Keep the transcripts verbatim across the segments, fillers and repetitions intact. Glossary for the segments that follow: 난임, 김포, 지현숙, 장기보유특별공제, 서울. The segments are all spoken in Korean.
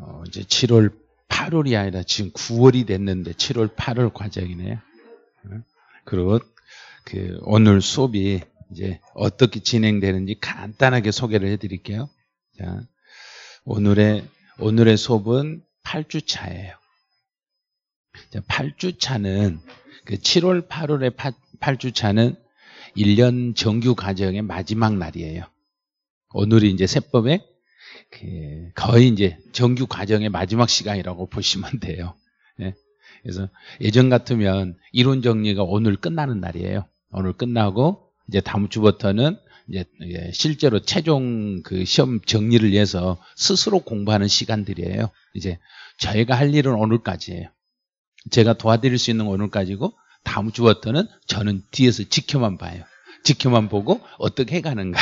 어, 이제 칠월, 팔월이 아니라 지금 구월이 됐는데 칠월, 팔월 과정이네요. 그리고 그 오늘 수업이 이제 어떻게 진행되는지 간단하게 소개를 해드릴게요. 자, 오늘의 오늘의 수업은 팔 주차예요. 자, 팔 주차는 그 칠월, 팔월의 팔 주차는 일 년 정규 과정의 마지막 날이에요. 오늘이 이제 세법의 그 거의 이제 정규 과정의 마지막 시간이라고 보시면 돼요. 예. 그래서 예전 같으면 이론 정리가 오늘 끝나는 날이에요. 오늘 끝나고 이제 다음 주부터는 이제 실제로 최종 그 시험 정리를 위해서 스스로 공부하는 시간들이에요. 이제 저희가 할 일은 오늘까지예요. 제가 도와드릴 수 있는 오늘까지고 다음 주부터는 저는 뒤에서 지켜만 봐요. 지켜만 보고 어떻게 해가는가.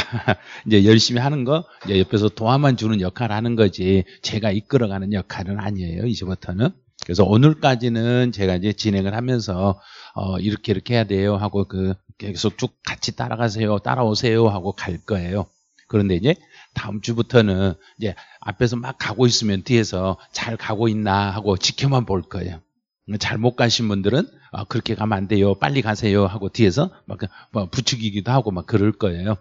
이제 열심히 하는 거, 이제 옆에서 도와만 주는 역할을 하는 거지 제가 이끌어가는 역할은 아니에요. 이제부터는. 그래서 오늘까지는 제가 이제 진행을 하면서 어, 이렇게 이렇게 해야 돼요 하고 그 계속 쭉 같이 따라가세요, 따라오세요 하고 갈 거예요. 그런데 이제 다음 주부터는 이제 앞에서 막 가고 있으면 뒤에서 잘 가고 있나 하고 지켜만 볼 거예요. 잘 못 가신 분들은 아, 그렇게 가면 안 돼요, 빨리 가세요 하고 뒤에서 막, 막 부추기기도 하고 막 그럴 거예요.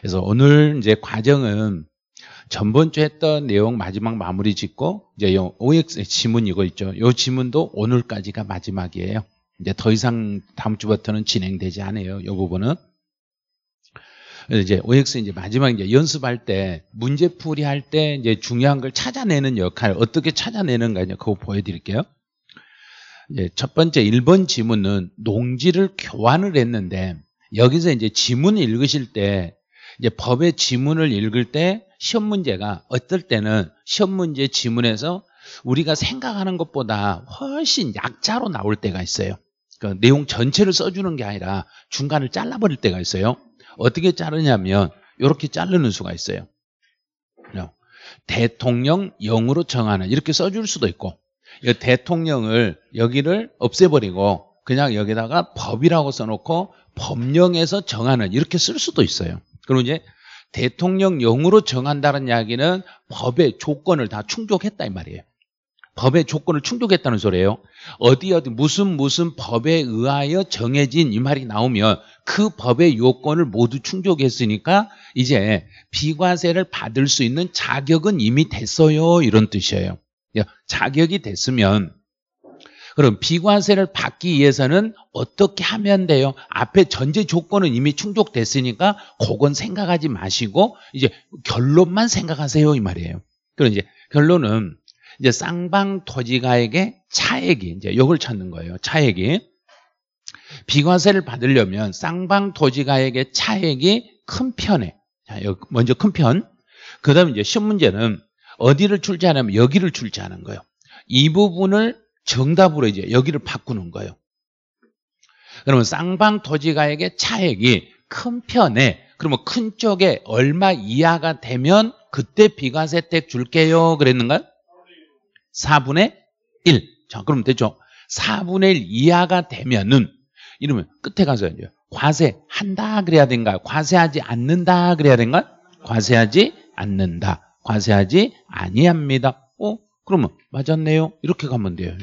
그래서 오늘 이제 과정은 전번주 했던 내용 마지막 마무리 짓고 이제 오엑스 지문 이거 있죠. 이 지문도 오늘까지가 마지막이에요. 이제 더 이상 다음 주부터는 진행되지 않아요. 이 부분은 이제 오엑스 이제 마지막 이제 연습할 때 문제풀이 할 때 이제 중요한 걸 찾아내는 역할 어떻게 찾아내는가 이제 그거 보여드릴게요. 이제 첫 번째 일 번 지문은 농지를 교환을 했는데 여기서 이제 지문 읽으실 때 이제 법의 지문을 읽을 때 시험 문제가 어떨 때는 시험 문제 지문에서 우리가 생각하는 것보다 훨씬 약자로 나올 때가 있어요. 그러니까 내용 전체를 써주는 게 아니라 중간을 잘라버릴 때가 있어요. 어떻게 자르냐면 이렇게 자르는 수가 있어요. 대통령 영으로 정하는 이렇게 써줄 수도 있고 대통령을 여기를 없애버리고 그냥 여기다가 법이라고 써놓고 법령에서 정하는 이렇게 쓸 수도 있어요. 그리고 이제 대통령령으로 정한다는 이야기는 법의 조건을 다 충족했다 이 말이에요. 법의 조건을 충족했다는 소리예요. 어디 어디 무슨 무슨 법에 의하여 정해진 이 말이 나오면 그 법의 요건을 모두 충족했으니까 이제 비과세를 받을 수 있는 자격은 이미 됐어요. 이런 뜻이에요. 자격이 됐으면 그럼 비과세를 받기 위해서는 어떻게 하면 돼요? 앞에 전제 조건은 이미 충족됐으니까 그건 생각하지 마시고 이제 결론만 생각하세요 이 말이에요. 그럼 이제 결론은 이제 쌍방 토지가액의 차액이 이제 이걸 찾는 거예요. 차액이 비과세를 받으려면 쌍방 토지가액의 차액이 큰 편에 자, 여기 먼저 큰 편. 그다음 이제 시험 문제는 어디를 출제하냐면 여기를 출제하는 거예요. 이 부분을 정답으로 이제 여기를 바꾸는 거예요. 그러면 쌍방 토지가액의 차액이 큰 편에 그러면 큰 쪽에 얼마 이하가 되면 그때 비과세 혜택 줄게요 그랬는가요? 사분의 일. 자, 그럼 됐죠. 사분의 일 이하가 되면은 이러면 끝에 가서 이제 과세한다 그래야 된가? 과세하지 않는다 그래야 된가? 과세하지 않는다. 과세하지 아니합니다. 어? 그러면 맞았네요. 이렇게 가면 돼요.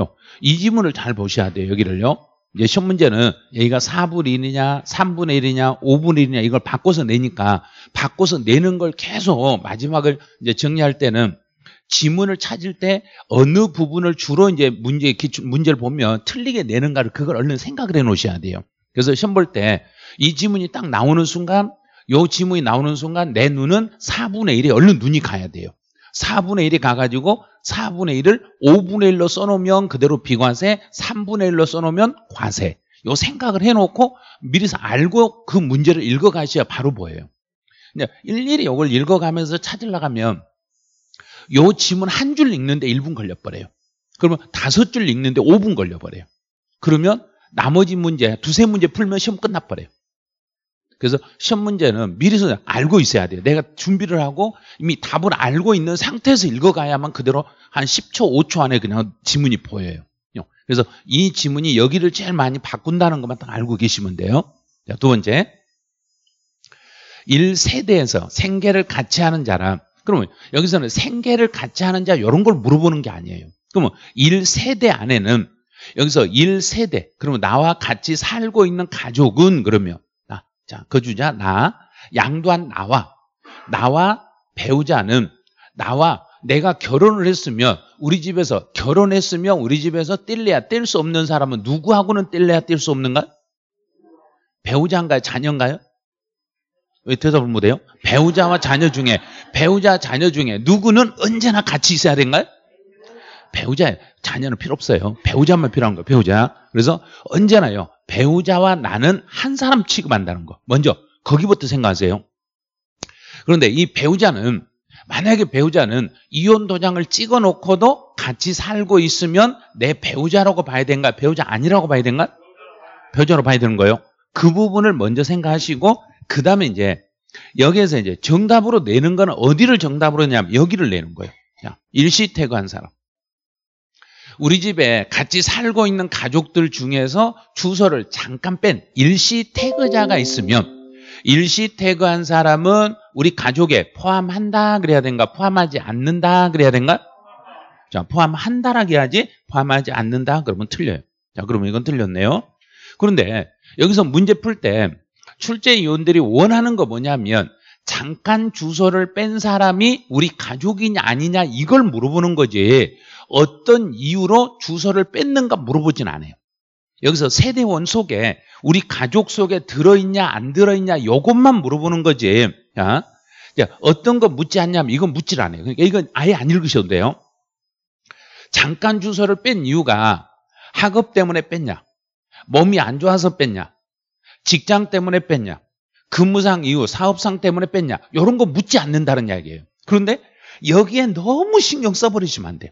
요. 이 지문을 잘 보셔야 돼요. 여기를요. 이제 시험 문제는 얘가 사분의 일이냐 삼분의 일이냐 오분의 일이냐 이걸 바꿔서 내니까 바꿔서 내는 걸 계속 마지막을 이제 정리할 때는 지문을 찾을 때 어느 부분을 주로 이제 문제 기출 문제를 보면 틀리게 내는가를 그걸 얼른 생각을 해 놓으셔야 돼요. 그래서 시험 볼 때 이 지문이 딱 나오는 순간 요 지문이 나오는 순간 내 눈은 사분의 일에 얼른 눈이 가야 돼요. 사분의 일이 가가지고 사분의 일을 오분의 일로 써놓으면 그대로 비과세, 삼분의 일로 써놓으면 과세. 요 생각을 해놓고 미리서 알고 그 문제를 읽어가셔야 바로 보여요. 근데 일일이 이걸 읽어가면서 찾으려고 하면 요 지문 한 줄 읽는데 일 분 걸려버려요. 그러면 다섯 줄 읽는데 오 분 걸려버려요. 그러면 나머지 문제, 두세 문제 풀면 시험 끝나버려요. 그래서 시험 문제는 미리서 알고 있어야 돼요. 내가 준비를 하고 이미 답을 알고 있는 상태에서 읽어가야만 그대로 한 십 초, 오 초 안에 그냥 지문이 보여요. 그래서 이 지문이 여기를 제일 많이 바꾼다는 것만 딱 알고 계시면 돼요. 자, 두 번째, 일 세대에서 생계를 같이 하는 자라. 그러면 여기서는 생계를 같이 하는 자 이런 걸 물어보는 게 아니에요. 그러면 일 세대 안에는 여기서 일 세대, 그러면 나와 같이 살고 있는 가족은 그러면 나, 자, 거주자 나, 양도한 나와, 나와 배우자는 나와 내가 결혼을 했으면 우리 집에서 결혼했으면 우리 집에서 뗄래야 뗄 수 없는 사람은 누구하고는 뗄래야 뗄 수 없는가요? 배우자인가요? 자녀인가요? 왜 대답을 못해요? 배우자와 자녀 중에 배우자 자녀 중에 누구는 언제나 같이 있어야 된가요? 배우자, 자녀는 필요 없어요. 배우자만 필요한 거예요. 배우자. 그래서 언제나요. 배우자와 나는 한 사람 취급한다는 거. 먼저 거기부터 생각하세요. 그런데 이 배우자는 만약에 배우자는 이혼 도장을 찍어놓고도 같이 살고 있으면 내 배우자라고 봐야 된가? 배우자 아니라고 봐야 된가? 배우자로 봐야 되는 거예요. 그 부분을 먼저 생각하시고 그 다음에 이제 여기에서 이제 정답으로 내는 거는 어디를 정답으로 내냐면 여기를 내는 거예요. 자, 일시태거한 사람. 우리 집에 같이 살고 있는 가족들 중에서 주소를 잠깐 뺀 일시태거자가 있으면 일시태거한 사람은 우리 가족에 포함한다 그래야 된가? 포함하지 않는다 그래야 된가? 자, 포함한다라고 해야지 포함하지 않는다 그러면 틀려요. 자, 그러면 이건 틀렸네요. 그런데 여기서 문제 풀 때 출제위원들이 원하는 거 뭐냐면 잠깐 주소를 뺀 사람이 우리 가족이냐 아니냐 이걸 물어보는 거지 어떤 이유로 주소를 뺐는가 물어보진 않아요. 여기서 세대원 속에 우리 가족 속에 들어있냐 안 들어있냐 이것만 물어보는 거지. 자, 어떤 거 묻지 않냐면 이건 묻질 않아요. 그러니까 이건 아예 안 읽으셔도 돼요. 잠깐 주소를 뺀 이유가 학업 때문에 뺐냐, 몸이 안 좋아서 뺐냐, 직장 때문에 뺐냐, 근무상 이유, 사업상 때문에 뺐냐 이런 거 묻지 않는다는 이야기예요. 그런데 여기에 너무 신경 써버리시면 안 돼요.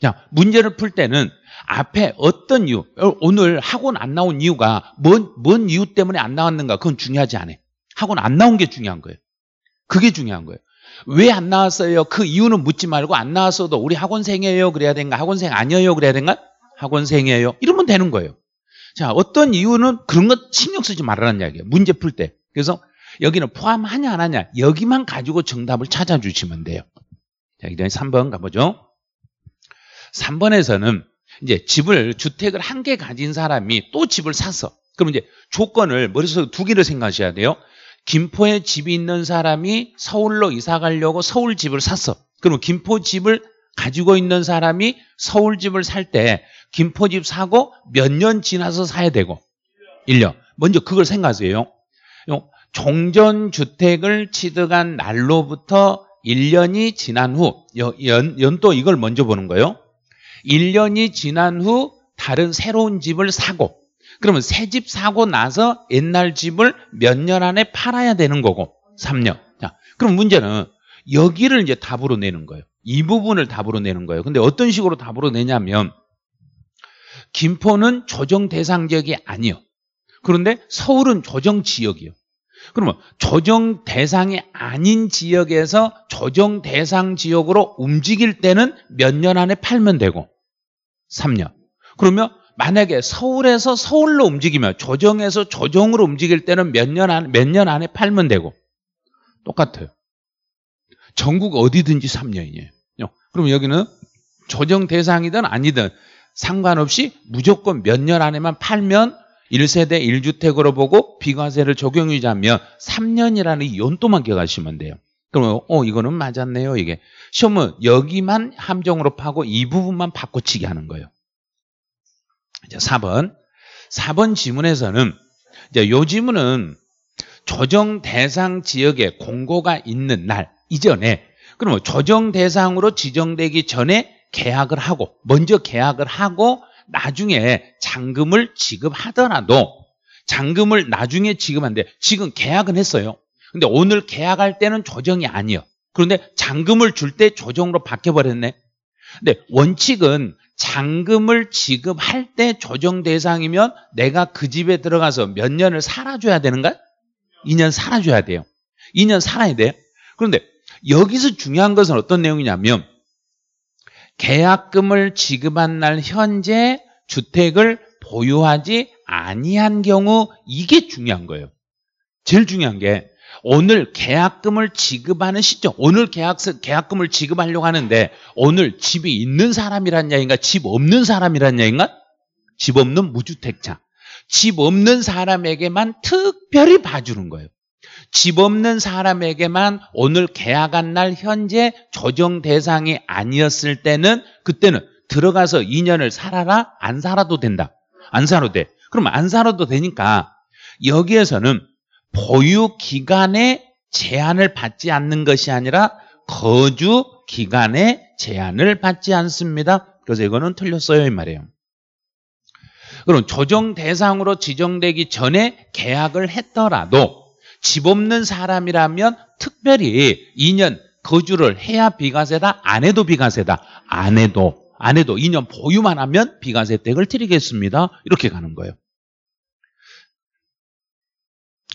자, 문제를 풀 때는 앞에 어떤 이유, 오늘 학원 안 나온 이유가 뭔, 뭔 이유 때문에 안 나왔는가 그건 중요하지 않아요. 학원 안 나온 게 중요한 거예요. 그게 중요한 거예요. 왜 안 나왔어요? 그 이유는 묻지 말고 안 나왔어도 우리 학원생이에요 그래야 된가? 학원생 아니에요 그래야 된가? 학원생이에요 이러면 되는 거예요. 자, 어떤 이유는 그런 것 신경 쓰지 말라는 이야기예요. 문제 풀 때. 그래서 여기는 포함하냐 안 하냐 여기만 가지고 정답을 찾아주시면 돼요. 자, 이제 삼 번 가보죠. 삼 번에서는 이제 집을 주택을 한 개 가진 사람이 또 집을 샀어. 그럼 이제 조건을 머릿속에 두 개를 생각하셔야 돼요. 김포에 집이 있는 사람이 서울로 이사 가려고 서울 집을 샀어. 그럼 김포 집을 가지고 있는 사람이 서울 집을 살 때 김포 집 사고 몇 년 지나서 사야 되고 일 년. 먼저 그걸 생각하세요. 종전주택을 취득한 날로부터 일 년이 지난 후 연, 연도 이걸 먼저 보는 거예요. 일 년이 지난 후 다른 새로운 집을 사고 그러면 새 집 사고 나서 옛날 집을 몇 년 안에 팔아야 되는 거고 삼 년. 자, 그럼 문제는 여기를 이제 답으로 내는 거예요. 이 부분을 답으로 내는 거예요. 근데 어떤 식으로 답으로 내냐면 김포는 조정 대상 지역이 아니에요. 그런데 서울은 조정 지역이에요. 그러면 조정 대상이 아닌 지역에서 조정 대상 지역으로 움직일 때는 몇 년 안에 팔면 되고 삼 년. 그러면 만약에 서울에서 서울로 움직이면 조정에서 조정으로 움직일 때는 몇 년 안에, 몇 년 안에 팔면 되고 똑같아요. 전국 어디든지 삼 년이에요. 그럼 여기는 조정 대상이든 아니든 상관없이 무조건 몇 년 안에만 팔면 일 세대 일 주택으로 보고 비과세를 적용유지하면 삼 년이라는 이 연도만 기억하시면 돼요. 그러면 어 이거는 맞았네요. 이게 시험은 여기만 함정으로 파고 이 부분만 바꿔치기 하는 거예요. 이제 사 번. 사 번 지문에서는 이제 요 지문은 조정 대상 지역에 공고가 있는 날 이전에 그러면 조정 대상으로 지정되기 전에 계약을 하고 먼저 계약을 하고 나중에 잔금을 지급하더라도 잔금을 나중에 지급한데 지금 계약은 했어요. 근데 오늘 계약할 때는 조정이 아니에요. 그런데 잔금을 줄 때 조정으로 바뀌어버렸네. 근데 원칙은 잔금을 지급할 때 조정 대상이면 내가 그 집에 들어가서 몇 년을 살아줘야 되는가? 이 년 살아줘야 돼요. 이 년 살아야 돼요. 그런데 여기서 중요한 것은 어떤 내용이냐면 계약금을 지급한 날 현재 주택을 보유하지 아니한 경우 이게 중요한 거예요. 제일 중요한 게 오늘 계약금을 지급하는 시점, 오늘 계약, 계약금을 지급하려고 하는데 오늘 집이 있는 사람이란 얘기인가 집 없는 사람이란 얘기인가? 집 없는 무주택자. 집 없는 사람에게만 특별히 봐주는 거예요. 집 없는 사람에게만 오늘 계약한 날 현재 조정 대상이 아니었을 때는 그때는 들어가서 이 년을 살아라? 안 살아도 된다. 안 살아도 돼. 그럼 안 살아도 되니까 여기에서는 보유 기간에 제한을 받지 않는 것이 아니라 거주 기간에 제한을 받지 않습니다. 그래서 이거는 틀렸어요 이 말이에요. 그럼 조정 대상으로 지정되기 전에 계약을 했더라도 집 없는 사람이라면 특별히 이 년 거주를 해야 비과세다? 안 해도 비과세다? 안 해도. 안 해도 이 년 보유만 하면 비과세 혜택을 드리겠습니다. 이렇게 가는 거예요.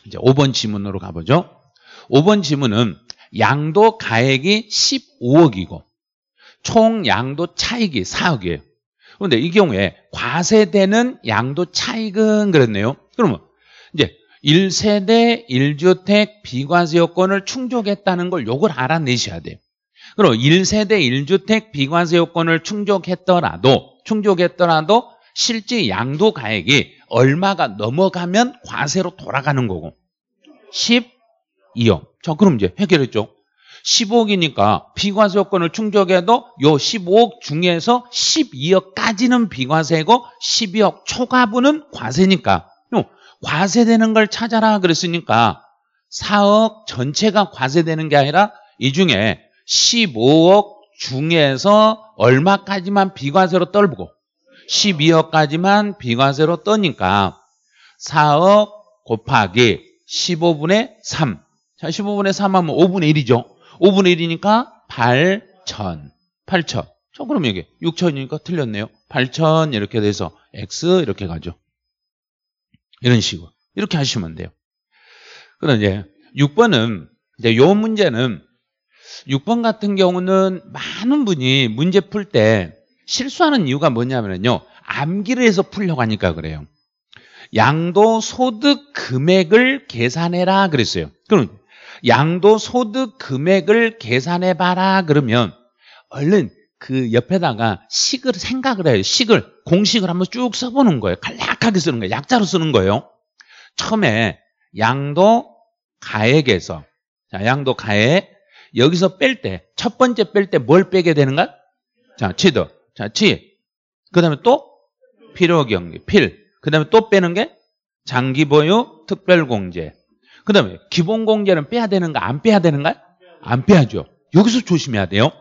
이제 오 번 지문으로 가보죠. 오 번 지문은 양도 가액이 십오 억이고 총 양도 차익이 사 억이에요. 그런데 이 경우에 과세되는 양도 차익은 그랬네요. 그러면 이제 일 세대 일 주택 비과세 요건을 충족했다는 걸 요걸 알아내셔야 돼요. 그럼 일 세대 일 주택 비과세 요건을 충족했더라도 충족했더라도 실제 양도 가액이 얼마가 넘어가면 과세로 돌아가는 거고 십이 억. 자, 그럼 이제 해결했죠. 십오 억이니까 비과세 요건을 충족해도 요 십오 억 중에서 십이 억까지는 비과세고 십이 억 초과분은 과세니까 과세되는 걸 찾아라 그랬으니까 사 억 전체가 과세되는 게 아니라 이 중에 십오 억 중에서 얼마까지만 비과세로 떨고 십이 억까지만 비과세로 떠니까 사 억 곱하기 십오분의 삼. 자, 십오분의 삼 하면 오분의 일이죠. 오분의 일이니까 팔천. 팔천. 자, 그럼 여기 육천이니까 틀렸네요. 팔천 이렇게 돼서 X 이렇게 가죠. 이런 식으로. 이렇게 하시면 돼요. 그럼 이제 육 번은, 이제 요 문제는 육 번 같은 경우는 많은 분이 문제 풀 때 실수하는 이유가 뭐냐면요. 암기를 해서 풀려고 하니까 그래요. 양도소득 금액을 계산해라 그랬어요. 그럼 양도소득 금액을 계산해봐라 그러면 얼른 그 옆에다가 식을 생각을 해요. 식을, 공식을 한번 쭉 써보는 거예요. 간략하게 쓰는 거예요. 약자로 쓰는 거예요. 처음에 양도 가액에서, 자, 양도 가액, 여기서 뺄 때, 첫 번째 뺄 때 뭘 빼게 되는가? 자, 취득. 자, 취. 그 다음에 또 필요경비, 필. 그 다음에 또 빼는 게 장기보유 특별공제. 그 다음에 기본공제는 빼야 되는가? 안 빼야 되는가? 안 빼야죠. 여기서 조심해야 돼요.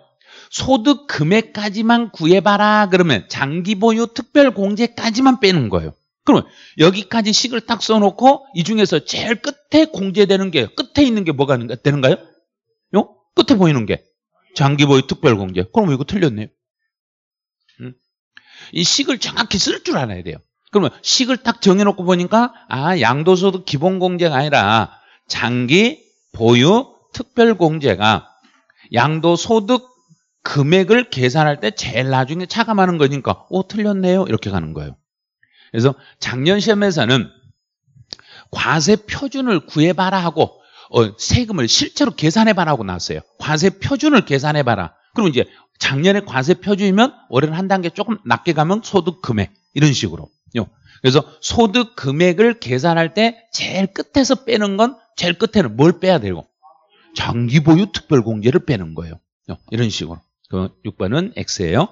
소득 금액까지만 구해봐라 그러면 장기보유 특별공제까지만 빼는 거예요. 그러면 여기까지 식을 딱 써놓고 이 중에서 제일 끝에 공제되는 게 끝에 있는 게 뭐가 되는가요? 요? 끝에 보이는 게 장기보유 특별공제. 그럼 이거 틀렸네요. 음? 이 식을 정확히 쓸 줄 알아야 돼요. 그러면 식을 딱 정해놓고 보니까 아 양도소득 기본공제가 아니라 장기보유 특별공제가 양도소득 금액을 계산할 때 제일 나중에 차감하는 거니까 오 틀렸네요 이렇게 가는 거예요. 그래서 작년 시험에서는 과세 표준을 구해봐라 하고 어, 세금을 실제로 계산해봐라 하고 나왔어요. 과세 표준을 계산해봐라. 그럼 이제 작년에 과세 표준이면 올해는 한 단계 조금 낮게 가면 소득 금액 이런 식으로. 그래서 소득 금액을 계산할 때 제일 끝에서 빼는 건 제일 끝에는 뭘 빼야 되고 장기보유 특별공제를 빼는 거예요. 이런 식으로. 육 번은 X예요.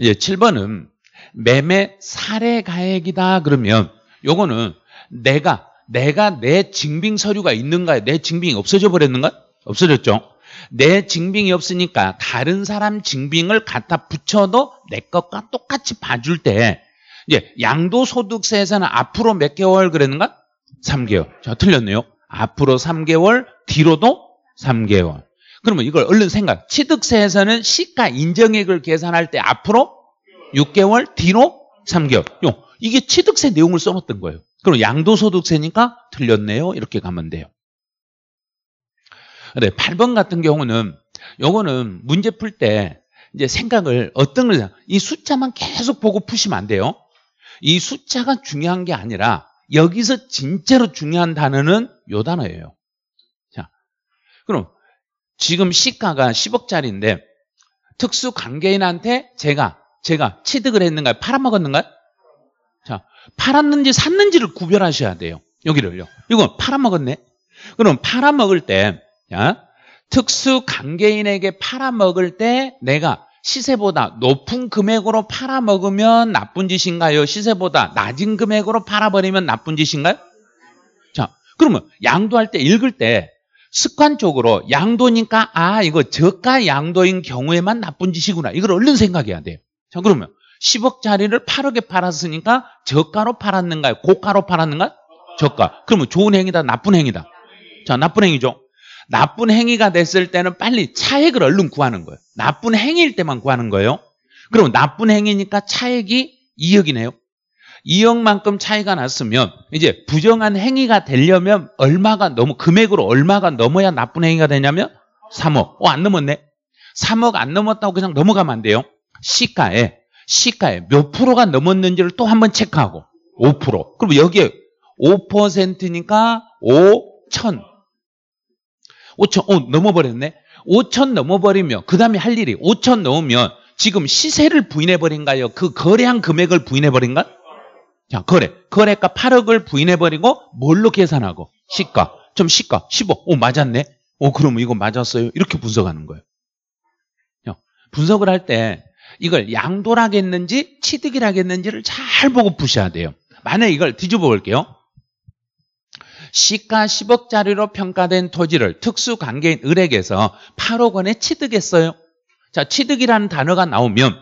이제 칠 번은 매매 사례 가액이다 그러면 요거는 내가 내가 내 증빙 서류가 있는가? 내 증빙이 없어져 버렸는가? 없어졌죠. 내 증빙이 없으니까 다른 사람 증빙을 갖다 붙여도 내 것과 똑같이 봐줄 때 이제 양도소득세에서는 앞으로 몇 개월 그랬는가? 삼 개월. 자, 틀렸네요. 앞으로 삼 개월, 뒤로도 삼 개월. 그러면 이걸 얼른 생각. 취득세에서는 시가 인정액을 계산할 때 앞으로 육 개월, 뒤로 삼 개월. 요. 이게 취득세 내용을 써놨던 거예요. 그럼 양도소득세니까 틀렸네요. 이렇게 가면 돼요. 네, 팔 번 같은 경우는 요거는 문제 풀 때 이제 생각을 어떤 걸 이 숫자만 계속 보고 푸시면 안 돼요. 이 숫자가 중요한 게 아니라 여기서 진짜로 중요한 단어는 요 단어예요. 자, 그럼 지금 시가가 십억짜리인데 특수 관계인한테 제가 제가 취득을 했는가요? 팔아먹었는가요? 자, 팔았는지 샀는지를 구별하셔야 돼요. 여기를요. 이건 팔아먹었네. 그럼 팔아먹을 때, 자, 특수 관계인에게 팔아먹을 때 내가 시세보다 높은 금액으로 팔아먹으면 나쁜 짓인가요? 시세보다 낮은 금액으로 팔아버리면 나쁜 짓인가요? 자, 그러면 양도할 때, 읽을 때 습관적으로 양도니까 아, 이거 저가 양도인 경우에만 나쁜 짓이구나. 이걸 얼른 생각해야 돼요. 자, 그러면 십억짜리를 팔억에 팔았으니까 저가로 팔았는가요? 고가로 팔았는가요? 저가. 그러면 좋은 행위다, 나쁜 행위다? 자, 나쁜 행위죠. 나쁜 행위가 됐을 때는 빨리 차액을 얼른 구하는 거예요. 나쁜 행위일 때만 구하는 거예요. 그럼 나쁜 행위니까 차액이 이억이네요. 이억만큼 차이가 났으면 이제 부정한 행위가 되려면 얼마가 너무 금액으로 얼마가 넘어야 나쁜 행위가 되냐면 삼억. 어, 안 넘었네. 삼억 안 넘었다고 그냥 넘어가면 안 돼요. 시가에 시가에 몇 프로가 넘었는지를 또 한번 체크하고 오 퍼센트. 그럼 여기에 오 퍼센트니까 오천. 오천, 어, 넘어버렸네. 오천 넘어버리면 그 다음에 할 일이 오천 넘으면 지금 시세를 부인해버린가요? 그 거래한 금액을 부인해버린가? 자, 거래. 거래가 팔억을 부인해버리고 뭘로 계산하고? 시가. 좀 시가. 십억. 오, 맞았네. 오, 그러면 이거 맞았어요. 이렇게 분석하는 거예요. 자, 분석을 할 때 이걸 양도라겠는지 취득이라겠는지를 잘 보고 푸셔야 돼요. 만약에 이걸 뒤집어 볼게요. 시가 십억짜리로 평가된 토지를 특수관계인 을에게서 팔억 원에 취득했어요. 자, 취득이라는 단어가 나오면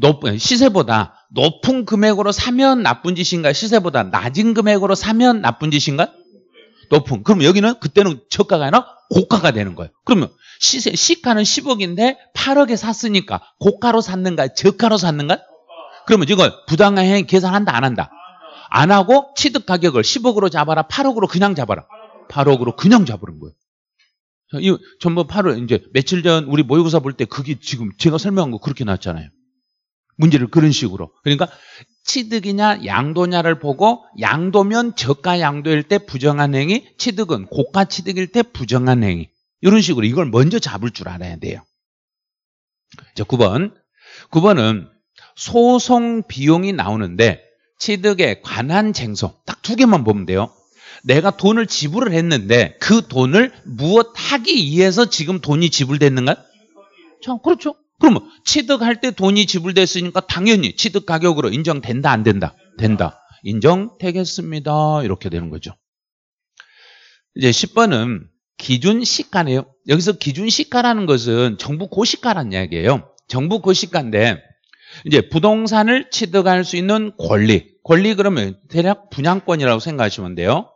높은, 시세보다 높은 금액으로 사면 나쁜 짓인가? 시세보다 낮은 금액으로 사면 나쁜 짓인가? 높은. 그럼 여기는 그때는 저가가 아니라 고가가 되는 거예요. 그러면 시세, 시가는 십억인데 팔억에 샀으니까 고가로 샀는가? 저가로 샀는가? 그러면 이걸 부당한 행위 계산한다, 안 한다? 안 하고 취득 가격을 십억으로 잡아라, 팔억으로 그냥 잡아라. 팔억으로 그냥 잡으는 거예요. 이 전부 팔월 이제 며칠 전 우리 모의고사 볼 때 그게 지금 제가 설명한 거 그렇게 나왔잖아요. 문제를 그런 식으로. 그러니까 취득이냐 양도냐를 보고 양도면 저가 양도일 때 부정한 행위, 취득은 고가 취득일 때 부정한 행위. 이런 식으로 이걸 먼저 잡을 줄 알아야 돼요. 자, 구 번. 구 번은 소송 비용이 나오는데 취득에 관한 쟁송. 딱 두 개만 보면 돼요. 내가 돈을 지불을 했는데 그 돈을 무엇하기 위해서 지금 돈이 지불됐는가요? 자, 그렇죠. 그러면 취득할 때 돈이 지불됐으니까 당연히 취득 가격으로 인정된다, 안 된다? 된다. 인정되겠습니다. 이렇게 되는 거죠. 이제 십 번은 기준 시가네요. 여기서 기준 시가라는 것은 정부 고시가라는 이야기예요. 정부 고시가인데 이제 부동산을 취득할 수 있는 권리. 권리 그러면 대략 분양권이라고 생각하시면 돼요.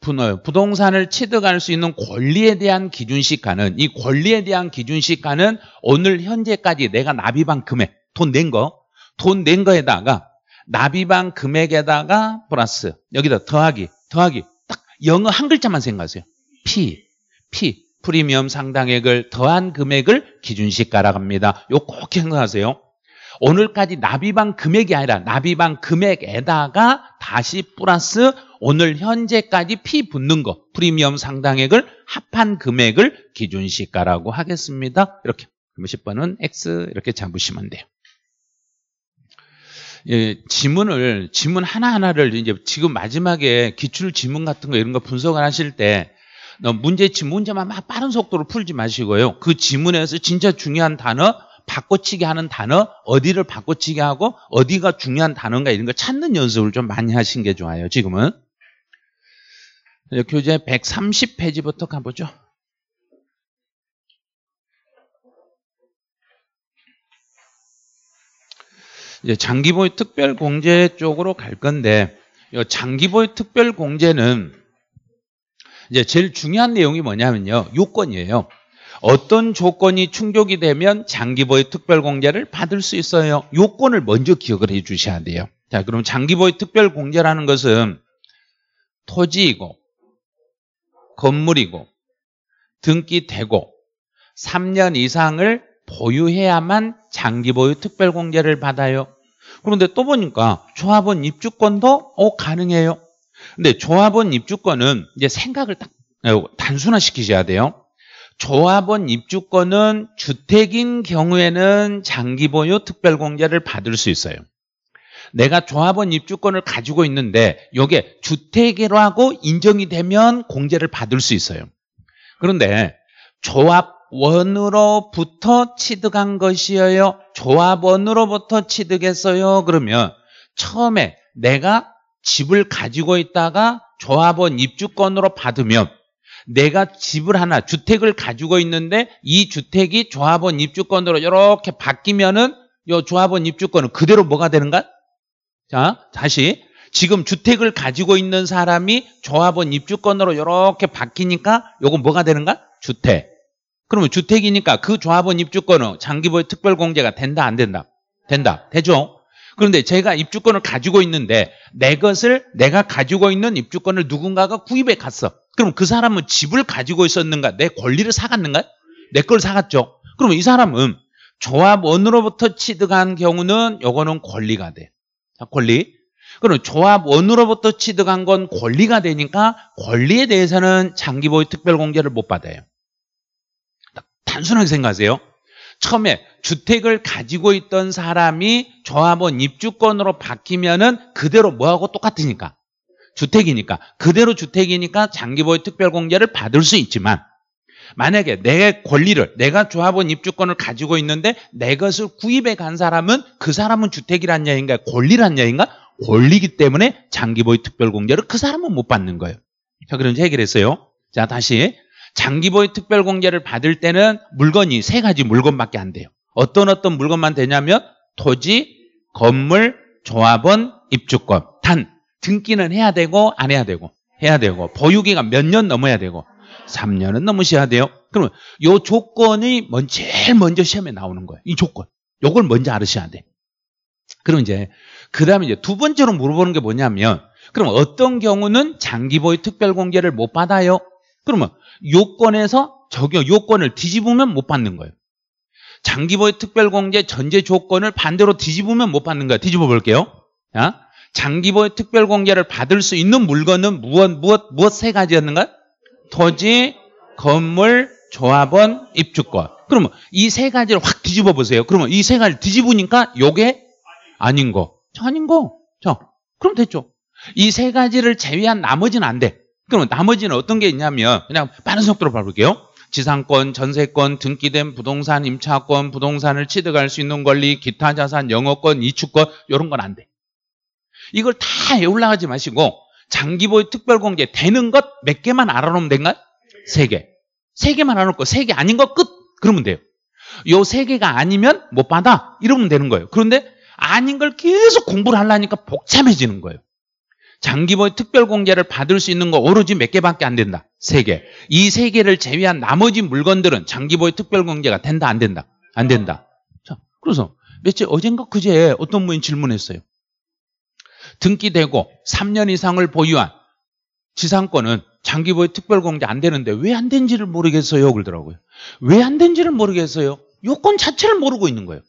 부동산을 취득할 수 있는 권리에 대한 기준시가는, 이 권리에 대한 기준시가는 오늘 현재까지 내가 납입한 금액, 돈 낸 거, 돈 낸 거에다가 납입한 금액에다가 플러스 여기다 더하기, 더하기 딱 영어 한 글자만 생각하세요. P, P, 프리미엄 상당액을 더한 금액을 기준시가라고 합니다. 이거 꼭 생각하세요. 오늘까지 납입한 금액이 아니라 납입한 금액에다가 다시 플러스 오늘 현재까지 피 붙는 거, 프리미엄 상당액을 합한 금액을 기준시가라고 하겠습니다. 이렇게. 그럼 십 번은 X 이렇게 잡으시면 돼요. 예, 지문을, 지문 하나하나를 이제 지금 마지막에 기출 지문 같은 거 이런 거 분석을 하실 때 문제집 문제만 막 빠른 속도로 풀지 마시고요. 그 지문에서 진짜 중요한 단어, 바꿔치기 하는 단어, 어디를 바꿔치기 하고 어디가 중요한 단어인가 이런 걸 찾는 연습을 좀 많이 하신 게 좋아요. 지금은 교재 백삼십 페이지부터 가보죠. 이제 장기보유 특별공제 쪽으로 갈 건데, 이 장기보유 특별공제는 이제 제일 중요한 내용이 뭐냐면요, 요건이에요. 어떤 조건이 충족이 되면 장기보유 특별공제를 받을 수 있어요. 요건을 먼저 기억을 해 주셔야 돼요. 자, 그럼 장기보유 특별공제라는 것은 토지이고 건물이고 등기되고 삼 년 이상을 보유해야만 장기보유 특별공제를 받아요. 그런데 또 보니까 조합원 입주권도 어, 가능해요. 근데 조합원 입주권은 이제 생각을 딱 단순화시키셔야 돼요. 조합원 입주권은 주택인 경우에는 장기보유 특별공제를 받을 수 있어요. 내가 조합원 입주권을 가지고 있는데 이게 주택이라고 인정이 되면 공제를 받을 수 있어요. 그런데 조합원으로부터 취득한 것이에요? 조합원으로부터 취득했어요? 그러면 처음에 내가 집을 가지고 있다가 조합원 입주권으로 받으면 내가 집을 하나, 주택을 가지고 있는데 이 주택이 조합원 입주권으로 이렇게 바뀌면은 이 조합원 입주권은 그대로 뭐가 되는가? 자, 다시. 지금 주택을 가지고 있는 사람이 조합원 입주권으로 이렇게 바뀌니까 요건 뭐가 되는가? 주택. 그러면 주택이니까 그 조합원 입주권은 장기보유 특별공제가 된다, 안 된다? 된다. 되죠? 그런데 제가 입주권을 가지고 있는데 내 것을 내가 가지고 있는 입주권을 누군가가 구입해 갔어. 그럼 그 사람은 집을 가지고 있었는가? 내 권리를 사갔는가? 내 걸 사갔죠. 그럼 이 사람은 조합원으로부터 취득한 경우는 요거는 권리가 돼. 자, 권리. 그럼 조합원으로부터 취득한 건 권리가 되니까 권리에 대해서는 장기보유 특별공제를 못 받아요. 단순하게 생각하세요. 처음에 주택을 가지고 있던 사람이 조합원 입주권으로 바뀌면은 그대로 뭐하고 똑같으니까. 주택이니까. 그대로 주택이니까 장기보유 특별공제를 받을 수 있지만 만약에 내 권리를, 내가 조합원 입주권을 가지고 있는데 내 것을 구입해 간 사람은 그 사람은 주택이란 얘기인가? 권리란 얘기인가? 권리이기 때문에 장기보유 특별공제를 그 사람은 못 받는 거예요. 자, 그럼 해결했어요. 자, 다시. 장기보유 특별공제를 받을 때는 물건이 세 가지 물건밖에 안 돼요. 어떤 어떤 물건만 되냐면 토지, 건물, 조합원, 입주권. 단, 등기는 해야 되고 안 해야 되고 해야 되고 보유기간 몇 년 넘어야 되고 삼 년은 넘으셔야 돼요. 그러면 이 조건이 먼, 제일 먼저 시험에 나오는 거예요. 이 조건. 요걸 먼저 알으셔야 돼. 그럼 이제 그 다음에 이제 두 번째로 물어보는 게 뭐냐면 그럼 어떤 경우는 장기보유 특별공제를 못 받아요? 그러면 요건에서 적용, 요건을 뒤집으면 못 받는 거예요. 장기보유 특별공제 전제 조건을 반대로 뒤집으면 못 받는 거예요. 뒤집어 볼게요. 자, 장기보유 특별공제를 받을 수 있는 물건은 무엇, 무엇, 무엇 세 가지였는가? 토지, 건물, 조합원, 입주권. 그러면 이 세 가지를 확 뒤집어 보세요. 그러면 이 세 가지를 뒤집으니까 요게 아닌 거. 아닌 거. 자, 그럼 됐죠. 이 세 가지를 제외한 나머지는 안 돼. 그러면 나머지는 어떤 게 있냐면 그냥 빠른 속도로 봐볼게요. 지상권, 전세권, 등기된 부동산, 임차권, 부동산을 취득할 수 있는 권리, 기타 자산, 영업권, 이축권 이런 건 안 돼. 이걸 다 올라가지 마시고 장기보유 특별공제 되는 것 몇 개만 알아놓으면 된가요? 세 개. 세 개만 알아놓고 세 개 아닌 거 끝! 그러면 돼요. 요 세 개가 아니면 못 받아 이러면 되는 거예요. 그런데 아닌 걸 계속 공부를 하려니까 복잡해지는 거예요. 장기보유 특별공제를 받을 수 있는 거 오로지 몇 개밖에 안 된다. 세 개. 이 세 개를 제외한 나머지 물건들은 장기보유 특별공제가 된다, 안 된다? 안 된다. 자, 그래서 며칠 어젠가 그제 어떤 분이 질문했어요. 등기되고 삼 년 이상을 보유한 지상권은 장기보유 특별공제 안 되는데 왜 안 된지를 모르겠어요. 그러더라고요. 왜 안 된지를 모르겠어요. 요건 자체를 모르고 있는 거예요.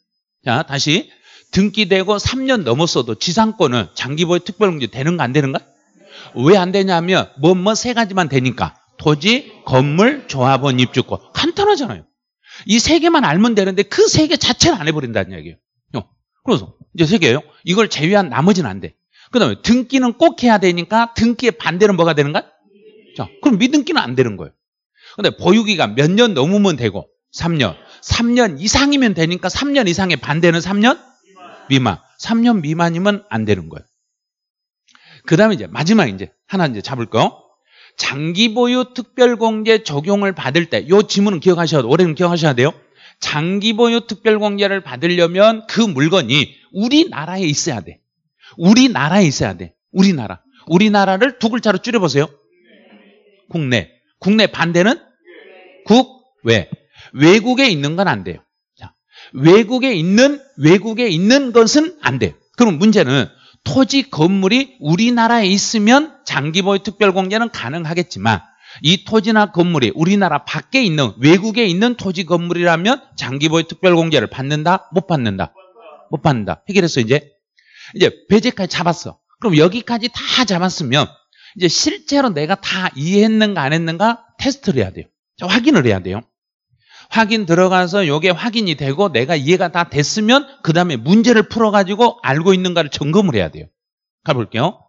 자, 다시. 등기되고 삼 년 넘었어도 지상권은 장기보유 특별공제 되는가 안 되는가? 왜 안 되냐면 뭐 뭐 세 가지만 되니까 토지, 건물, 조합원, 입주권. 간단하잖아요. 이 세 개만 알면 되는데 그 세 개 자체를 안 해버린다는 얘기예요. 그래서 이제 세 개예요. 이걸 제외한 나머지는 안 돼. 그다음에 등기는 꼭 해야 되니까 등기의 반대는 뭐가 되는가? 자, 그럼 미등기는 안 되는 거예요. 근데 보유기간 몇 년 넘으면 되고 삼 년, 삼 년 이상이면 되니까 삼 년 이상의 반대는 삼 년? 미만. 삼 년 미만이면 안 되는 거예요. 그 다음에 이제 마지막 이제 하나 이제 잡을 거. 장기보유 특별공제 적용을 받을 때, 요 지문은 기억하셔야, 올해는 기억하셔야 돼요. 장기보유 특별공제를 받으려면 그 물건이 우리나라에 있어야 돼. 우리나라에 있어야 돼. 우리나라. 우리나라를 두 글자로 줄여보세요. 국내. 국내 반대는 국외. 외국에 있는 건 안 돼요. 외국에 있는, 외국에 있는 것은 안 돼요. 그럼 문제는 토지 건물이 우리나라에 있으면 장기보유 특별공제는 가능하겠지만 이 토지나 건물이 우리나라 밖에 있는, 외국에 있는 토지 건물이라면 장기보유 특별공제를 받는다? 못 받는다? 못 받는다. 해결했어요, 이제. 이제 배제까지 잡았어. 그럼 여기까지 다 잡았으면 이제 실제로 내가 다 이해했는가 안 했는가 테스트를 해야 돼요. 자, 확인을 해야 돼요. 확인 들어가서 이게 확인이 되고 내가 이해가 다 됐으면 그 다음에 문제를 풀어가지고 알고 있는가를 점검을 해야 돼요. 가볼게요.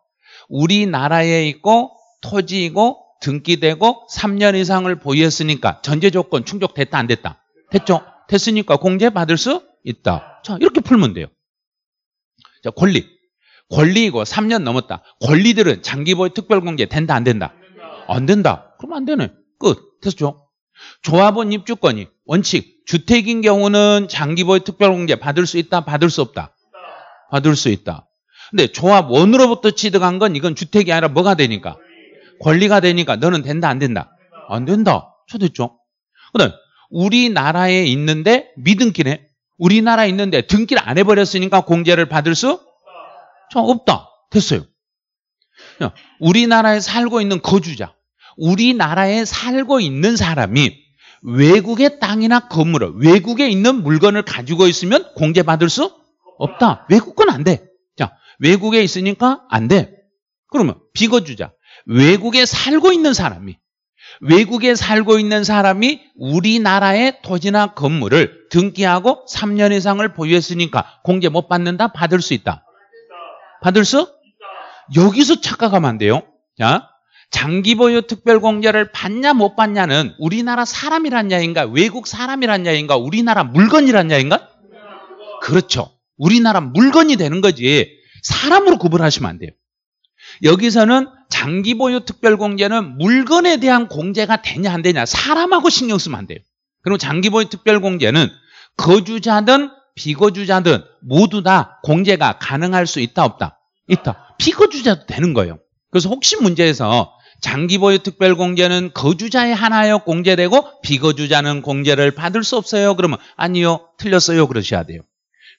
우리나라에 있고 토지이고 등기되고 삼 년 이상을 보유했으니까 전제조건 충족됐다 안 됐다? 됐죠? 됐으니까 공제받을 수 있다. 자, 이렇게 풀면 돼요. 자, 권리. 권리이고 삼 년 넘었다. 권리들은 장기보유 특별공제 된다 안 된다? 안 된다. 그럼 안 되네. 끝. 됐죠? 조합원 입주권이 원칙 주택인 경우는 장기보유 특별공제 받을 수 있다 받을 수 없다? 받을 수 있다. 근데 조합원으로부터 취득한 건 이건 주택이 아니라 뭐가 되니까? 권리가 되니까 너는 된다 안 된다? 안 된다. 저 됐죠? 그다음 우리나라에 있는데 미등기네. 우리나라에 있는데 등기를 안 해버렸으니까 공제를 받을 수? 저 없다. 됐어요. 우리나라에 살고 있는 거주자. 우리나라에 살고 있는 사람이 외국의 땅이나 건물을 외국에 있는 물건을 가지고 있으면 공제받을 수 없다. 외국 건 안 돼. 자, 외국에 있으니까 안 돼. 그러면 비거주자. 외국에 살고 있는 사람이 외국에 살고 있는 사람이 우리나라의 토지나 건물을 등기하고 삼 년 이상을 보유했으니까 공제 못 받는다? 받을 수 있다. 받을 수? 여기서 착각하면 안 돼요. 자, 장기보유 특별공제를 받냐 못 받냐는 우리나라 사람이란 야인가 외국 사람이란 야인가 우리나라 물건이란 야인가? 그렇죠. 우리나라 물건이 되는 거지 사람으로 구분하시면 안 돼요. 여기서는 장기보유 특별공제는 물건에 대한 공제가 되냐 안 되냐 사람하고 신경 쓰면 안 돼요. 그리고 장기보유 특별공제는 거주자든 비거주자든 모두 다 공제가 가능할 수 있다 없다? 있다. 비거주자도 되는 거예요. 그래서 혹시 문제에서 장기보유 특별공제는 거주자에 하나여 공제되고 비거주자는 공제를 받을 수 없어요. 그러면 아니요. 틀렸어요. 그러셔야 돼요.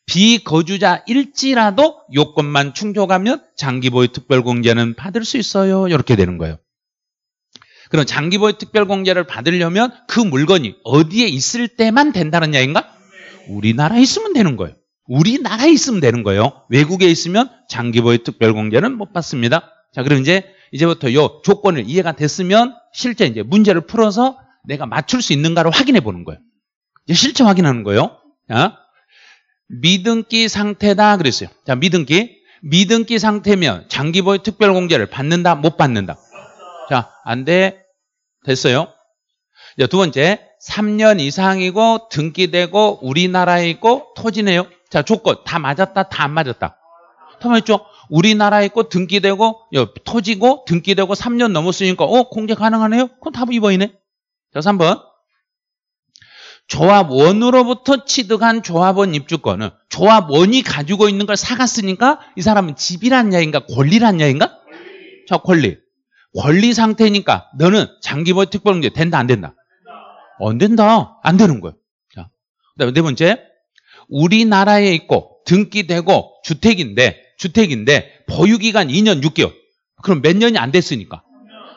비거주자일지라도 요건만 충족하면 장기보유 특별공제는 받을 수 있어요. 이렇게 되는 거예요. 그럼 장기보유 특별공제를 받으려면 그 물건이 어디에 있을 때만 된다는 얘기인가? 우리나라에 있으면 되는 거예요. 우리나라에 있으면 되는 거예요. 외국에 있으면 장기보유 특별공제는 못 받습니다. 자, 그럼 이제 이제부터 요 조건을 이해가 됐으면 실제 이제 문제를 풀어서 내가 맞출 수 있는가를 확인해 보는 거예요. 이제 실제 확인하는 거예요. 자, 미등기 상태다 그랬어요. 자, 미등기. 미등기 상태면 장기보유 특별공제를 받는다, 못 받는다. 자, 안 돼. 됐어요. 자, 두 번째. 삼 년 이상이고 등기되고 우리나라에 있고 토지네요. 자, 조건 다 맞았다 다 안 맞았다? 다 맞죠? 우리나라에 있고 등기되고 토지고 등기되고 삼 년 넘었으니까 어 공제 가능하네요? 그건 답은 이 번이네. 자, 삼 번. 조합원으로부터 취득한 조합원 입주권은 조합원이 가지고 있는 걸 사갔으니까 이 사람은 집이란 야인가 권리란 야인가? 권리. 자, 권리. 권리 상태니까 너는 장기보유 특별공제 된다 안 된다? 안 된다. 안 되는 거예요. 자, 그다음에 네 번째. 우리나라에 있고 등기되고 주택인데 주택인데 보유기간 이 년 육 개월. 그럼 몇 년이 안 됐으니까?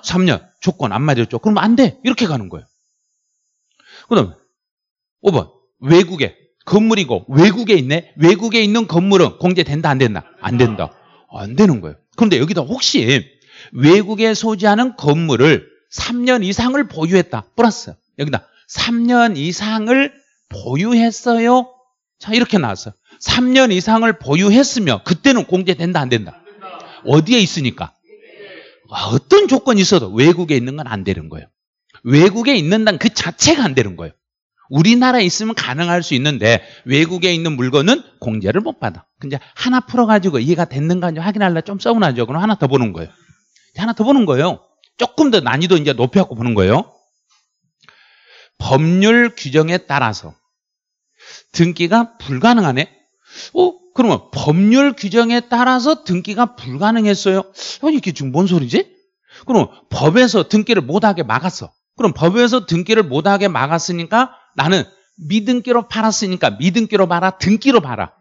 삼 년. 조건 안 맞았죠. 그럼 안 돼. 이렇게 가는 거예요. 그다음에 오 번. 외국에 건물이고 외국에 있네. 외국에 있는 건물은 공제된다 안 된다? 안 된다. 안 되는 거예요. 그런데 여기다 혹시 외국에 소지하는 건물을 삼 년 이상을 보유했다. 플러스 여기다 삼 년 이상을 보유했어요. 자, 이렇게 나왔어요. 삼 년 이상을 보유했으면 그때는 공제된다 안 된다? 안 된다. 어디에 있으니까? 와, 어떤 조건이 있어도 외국에 있는 건 안 되는 거예요. 외국에 있는다는 그 자체가 안 되는 거예요. 우리나라에 있으면 가능할 수 있는데 외국에 있는 물건은 공제를 못 받아. 근데 하나 풀어가지고 이해가 됐는가 확인하려 좀 서운하죠. 그럼 하나 더 보는 거예요. 하나 더 보는 거예요. 조금 더 난이도 이제 높여갖고 보는 거예요. 법률 규정에 따라서 등기가 불가능하네? 어? 그러면 법률 규정에 따라서 등기가 불가능했어요? 아니, 이게 지금 뭔 소리지? 그럼 법에서 등기를 못하게 막았어. 그럼 법에서 등기를 못하게 막았으니까 나는 미등기로 팔았으니까 미등기로 봐라, 등기로 봐라.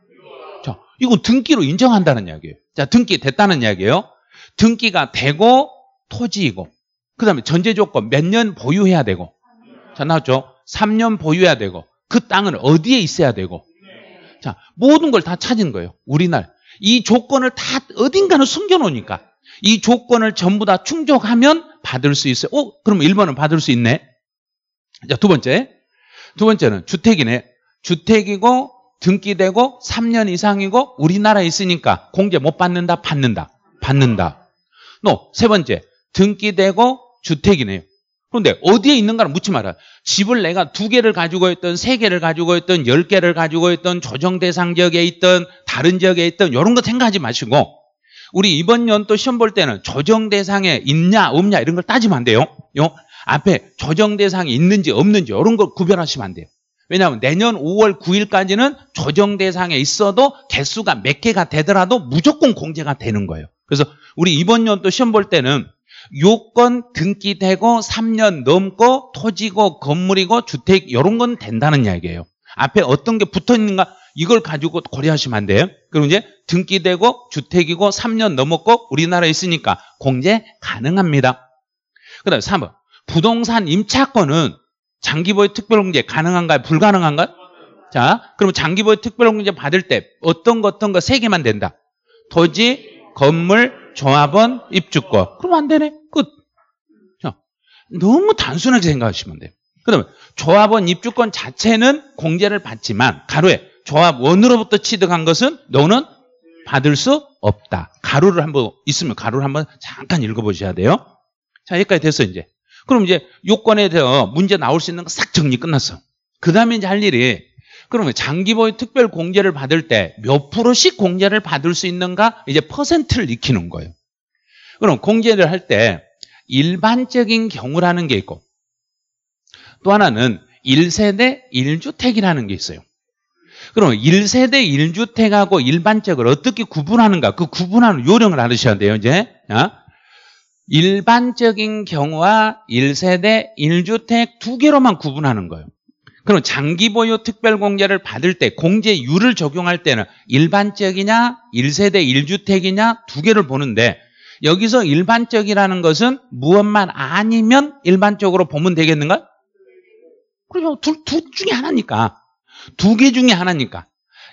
자, 이건 등기로 인정한다는 이야기예요. 자, 등기 됐다는 이야기예요. 등기가 되고 토지이고 그 다음에 전제조건 몇 년 보유해야 되고 자, 나왔죠? 삼 년 보유해야 되고 그 땅은 어디에 있어야 되고 자, 모든 걸 다 찾은 거예요. 우리나라 이 조건을 다 어딘가는 숨겨놓으니까 이 조건을 전부 다 충족하면 받을 수 있어요. 어? 그럼 일 번은 받을 수 있네. 자, 두 번째. 두 번째는 주택이네. 주택이고 등기되고 삼 년 이상이고 우리나라에 있으니까 공제 못 받는다, 받는다, 받는다. 또 세 번째, 등기되고 주택이네요. 그런데 어디에 있는가를 묻지 마라. 집을 내가 두 개를 가지고 있던, 세 개를 가지고 있던, 열 개를 가지고 있던, 조정 대상 지역에 있던, 다른 지역에 있던 이런 거 생각하지 마시고 우리 이번 연도 시험 볼 때는 조정 대상에 있냐 없냐 이런 걸 따지면 안 돼요. 요 앞에 조정 대상이 있는지 없는지 이런 걸 구별하시면 안 돼요. 왜냐하면 내년 오월 구일까지는 조정 대상에 있어도 개수가 몇 개가 되더라도 무조건 공제가 되는 거예요. 그래서 우리 이번 연도 시험 볼 때는 요건 등기되고 삼 년 넘고 토지고 건물이고 주택 이런 건 된다는 이야기예요. 앞에 어떤 게 붙어있는가 이걸 가지고 고려하시면 안 돼요. 그럼 이제 등기되고 주택이고 삼 년 넘었고 우리나라에 있으니까 공제 가능합니다. 그 다음에 삼 번 부동산 임차권은 장기보유 특별공제 가능한가요? 불가능한가요? 자, 그럼 장기보유 특별공제 받을 때 어떤 거 어떤 거 세 개만 된다. 토지, 건물, 조합원, 입주권. 그럼 안 되네. 끝. 자, 너무 단순하게 생각하시면 돼요. 그 다음에 조합원, 입주권 자체는 공제를 받지만 가로에 조합원으로부터 취득한 것은 너는 받을 수 없다. 가로를 한번 있으면 가로를 한번 잠깐 읽어보셔야 돼요. 자, 여기까지 됐어 이제. 그럼 이제 요건에 대해서 문제 나올 수 있는 거 싹 정리 끝났어. 그 다음에 이제 할 일이 그러면 장기보유 특별 공제를 받을 때 몇 프로씩 공제를 받을 수 있는가? 이제 퍼센트를 익히는 거예요. 그럼 공제를 할 때 일반적인 경우라는 게 있고 또 하나는 일 세대 일 주택이라는 게 있어요. 그럼 일 세대 일 주택하고 일반적으로 어떻게 구분하는가? 그 구분하는 요령을 알으셔야 돼요, 이제. 일반적인 경우와 일 세대 일 주택 두 개로만 구분하는 거예요. 그럼 장기보유 특별공제를 받을 때 공제율을 적용할 때는 일반적이냐 일 세대 일 주택이냐 두 개를 보는데 여기서 일반적이라는 것은 무엇만 아니면 일반적으로 보면 되겠는가? 그렇죠. 둘, 둘 중에 하나니까. 두 개 중에 하나니까.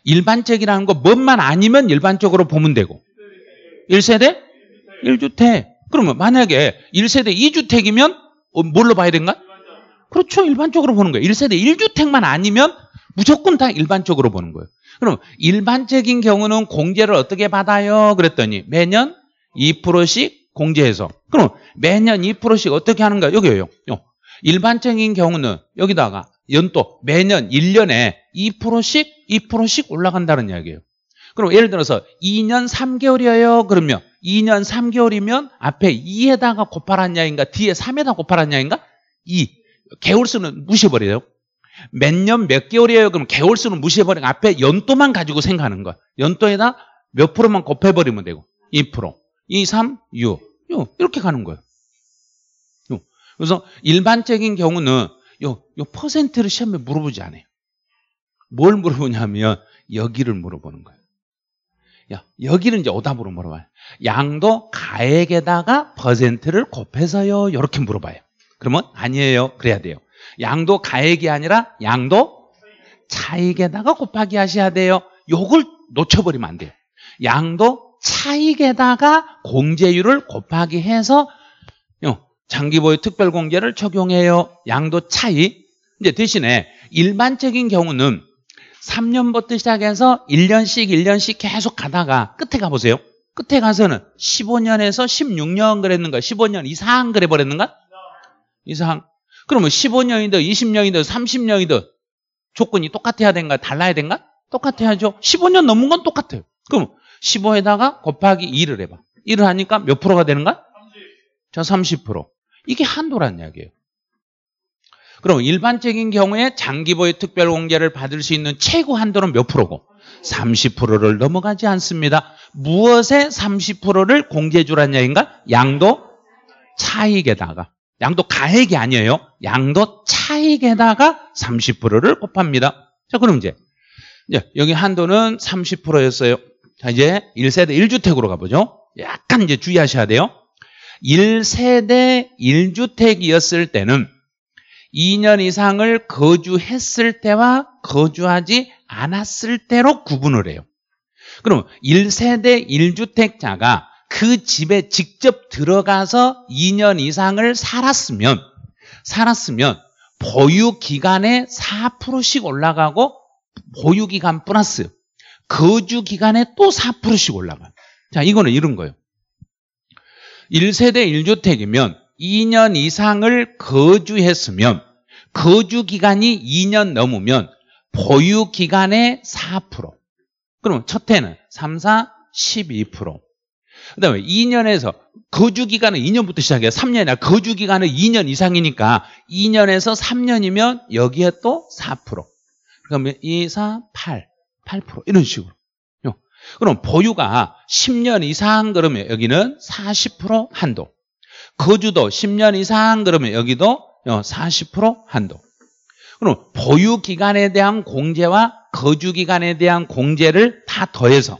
일반적이라는 거 뭔만 아니면 일반적으로 보면 되고. 일 세대 일 주택. 그러면 만약에 일 세대 이 주택이면 뭘로 봐야 되는가? 그렇죠. 일반적으로 보는 거예요. 일 세대 일 주택만 아니면 무조건 다 일반적으로 보는 거예요. 그럼 일반적인 경우는 공제를 어떻게 받아요? 그랬더니 매년 이 퍼센트씩 공제해서. 그럼 매년 이 퍼센트씩 어떻게 하는가? 여기에요. 일반적인 경우는 여기다가 연도 매년 일 년에 이 퍼센트씩 이 퍼센트씩 올라간다는 이야기예요. 그럼 예를 들어서 이 년 삼 개월이에요. 그러면 이 년 삼 개월이면 앞에 이에다가 곱하란 이야기인가? 뒤에 삼에다 곱하란 이야기인가? 이. 개월수는 무시해버려요. 몇 년 몇 개월이에요? 그럼 개월수는 무시해버리고 앞에 연도만 가지고 생각하는 거야. 연도에다 몇 프로만 곱해버리면 되고 이 퍼센트, 이, 삼, 육, 이렇게 가는 거예요. 그래서 일반적인 경우는 요, 요 퍼센트를 시험에 물어보지 않아요. 뭘 물어보냐면 여기를 물어보는 거예요. 야, 여기를 이제 오답으로 물어봐요. 양도 가액에다가 퍼센트를 곱해서요. 이렇게 물어봐요. 그러면 아니에요. 그래야 돼요. 양도 가액이 아니라 양도 차익에다가 곱하기 하셔야 돼요. 요걸 놓쳐버리면 안 돼요. 양도 차익에다가 공제율을 곱하기 해서 장기보유 특별공제를 적용해요. 양도 차익. 이제 대신에 일반적인 경우는 삼 년부터 시작해서 일 년씩 일 년씩 계속 가다가 끝에 가보세요. 끝에 가서는 십오 년에서 십육 년 그랬는가? 십오 년 이상 그래버렸는가? 이상. 그러면 십오 년이든 이십 년이든 삼십 년이든 조건이 똑같아야 된가? 달라야 된가? 똑같아야죠. 십오 년 넘은 건 똑같아요. 그럼 십오에다가 곱하기 이를 해봐. 이를 하니까 몇 프로가 되는가? 삼십. 자, 삼십 퍼센트. 이게 한도란 이야기예요. 그럼 일반적인 경우에 장기보유 특별공제를 받을 수 있는 최고 한도는 몇 프로고? 삼십 퍼센트를 넘어가지 않습니다. 무엇에 삼십 퍼센트를 공제주란 이야기인가? 양도 차익에다가. 양도 가액이 아니에요. 양도 차익에다가 삼십 퍼센트를 곱합니다. 자, 그럼 이제 여기 한도는 삼십 퍼센트였어요. 자, 이제 일 세대 일 주택으로 가보죠. 약간 이제 주의하셔야 돼요. 일 세대 일 주택이었을 때는 이 년 이상을 거주했을 때와 거주하지 않았을 때로 구분을 해요. 그럼 일 세대 일 주택자가 그 집에 직접 들어가서 이 년 이상을 살았으면 살았으면 보유기간에 사 퍼센트씩 올라가고 보유기간 플러스 거주기간에 또 사 퍼센트씩 올라가요. 자, 이거는 이런 거예요. 일 세대 일 주택이면 이 년 이상을 거주했으면 거주기간이 이 년 넘으면 보유기간에 사 퍼센트. 그러면 첫 해는 삼, 사, 십이 퍼센트. 그 다음에 이 년에서 거주기간은 이 년부터 시작해요. 삼 년이나 거주기간은 이 년 이상이니까 이 년에서 삼 년이면 여기에 또 사 퍼센트. 그러면 이, 사, 팔, 팔 퍼센트 이런 식으로. 그럼 보유가 십 년 이상 그러면 여기는 사십 퍼센트 한도. 거주도 십 년 이상 그러면 여기도 사십 퍼센트 한도. 그럼 보유기간에 대한 공제와 거주기간에 대한 공제를 다 더해서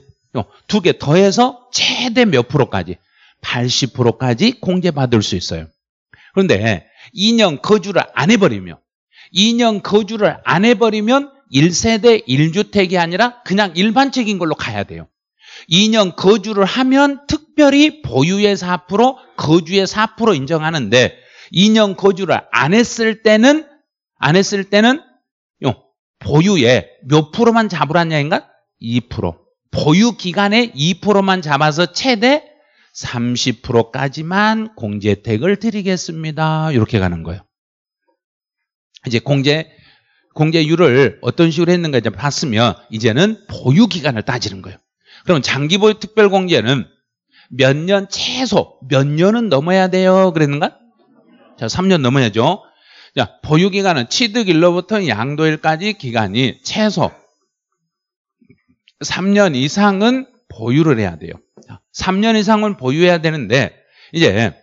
두 개 더해서 최대 몇 프로까지? 팔십 퍼센트까지 공제받을 수 있어요. 그런데 이 년 거주를 안 해버리면 이 년 거주를 안 해버리면 일 세대 일 주택이 아니라 그냥 일반적인 걸로 가야 돼요. 이 년 거주를 하면 특별히 보유의 사 퍼센트, 거주의 사 퍼센트 인정하는데 이 년 거주를 안 했을 때는 안 했을 때는 보유의 몇 프로만 잡으라냐인가? 이 퍼센트. 보유 기간에 이 퍼센트만 잡아서 최대 삼십 퍼센트까지만 공제 혜택을 드리겠습니다. 이렇게 가는 거예요. 이제 공제 공제율을 어떤 식으로 했는가 이제 봤으면 이제는 보유 기간을 따지는 거예요. 그럼 장기보유특별공제는 몇 년 최소 몇 년은 넘어야 돼요? 그랬는가? 자, 삼 년 넘어야죠. 자, 보유 기간은 취득일로부터 양도일까지 기간이 최소 삼 년 이상은 보유를 해야 돼요. 자, 삼 년 이상은 보유해야 되는데 이제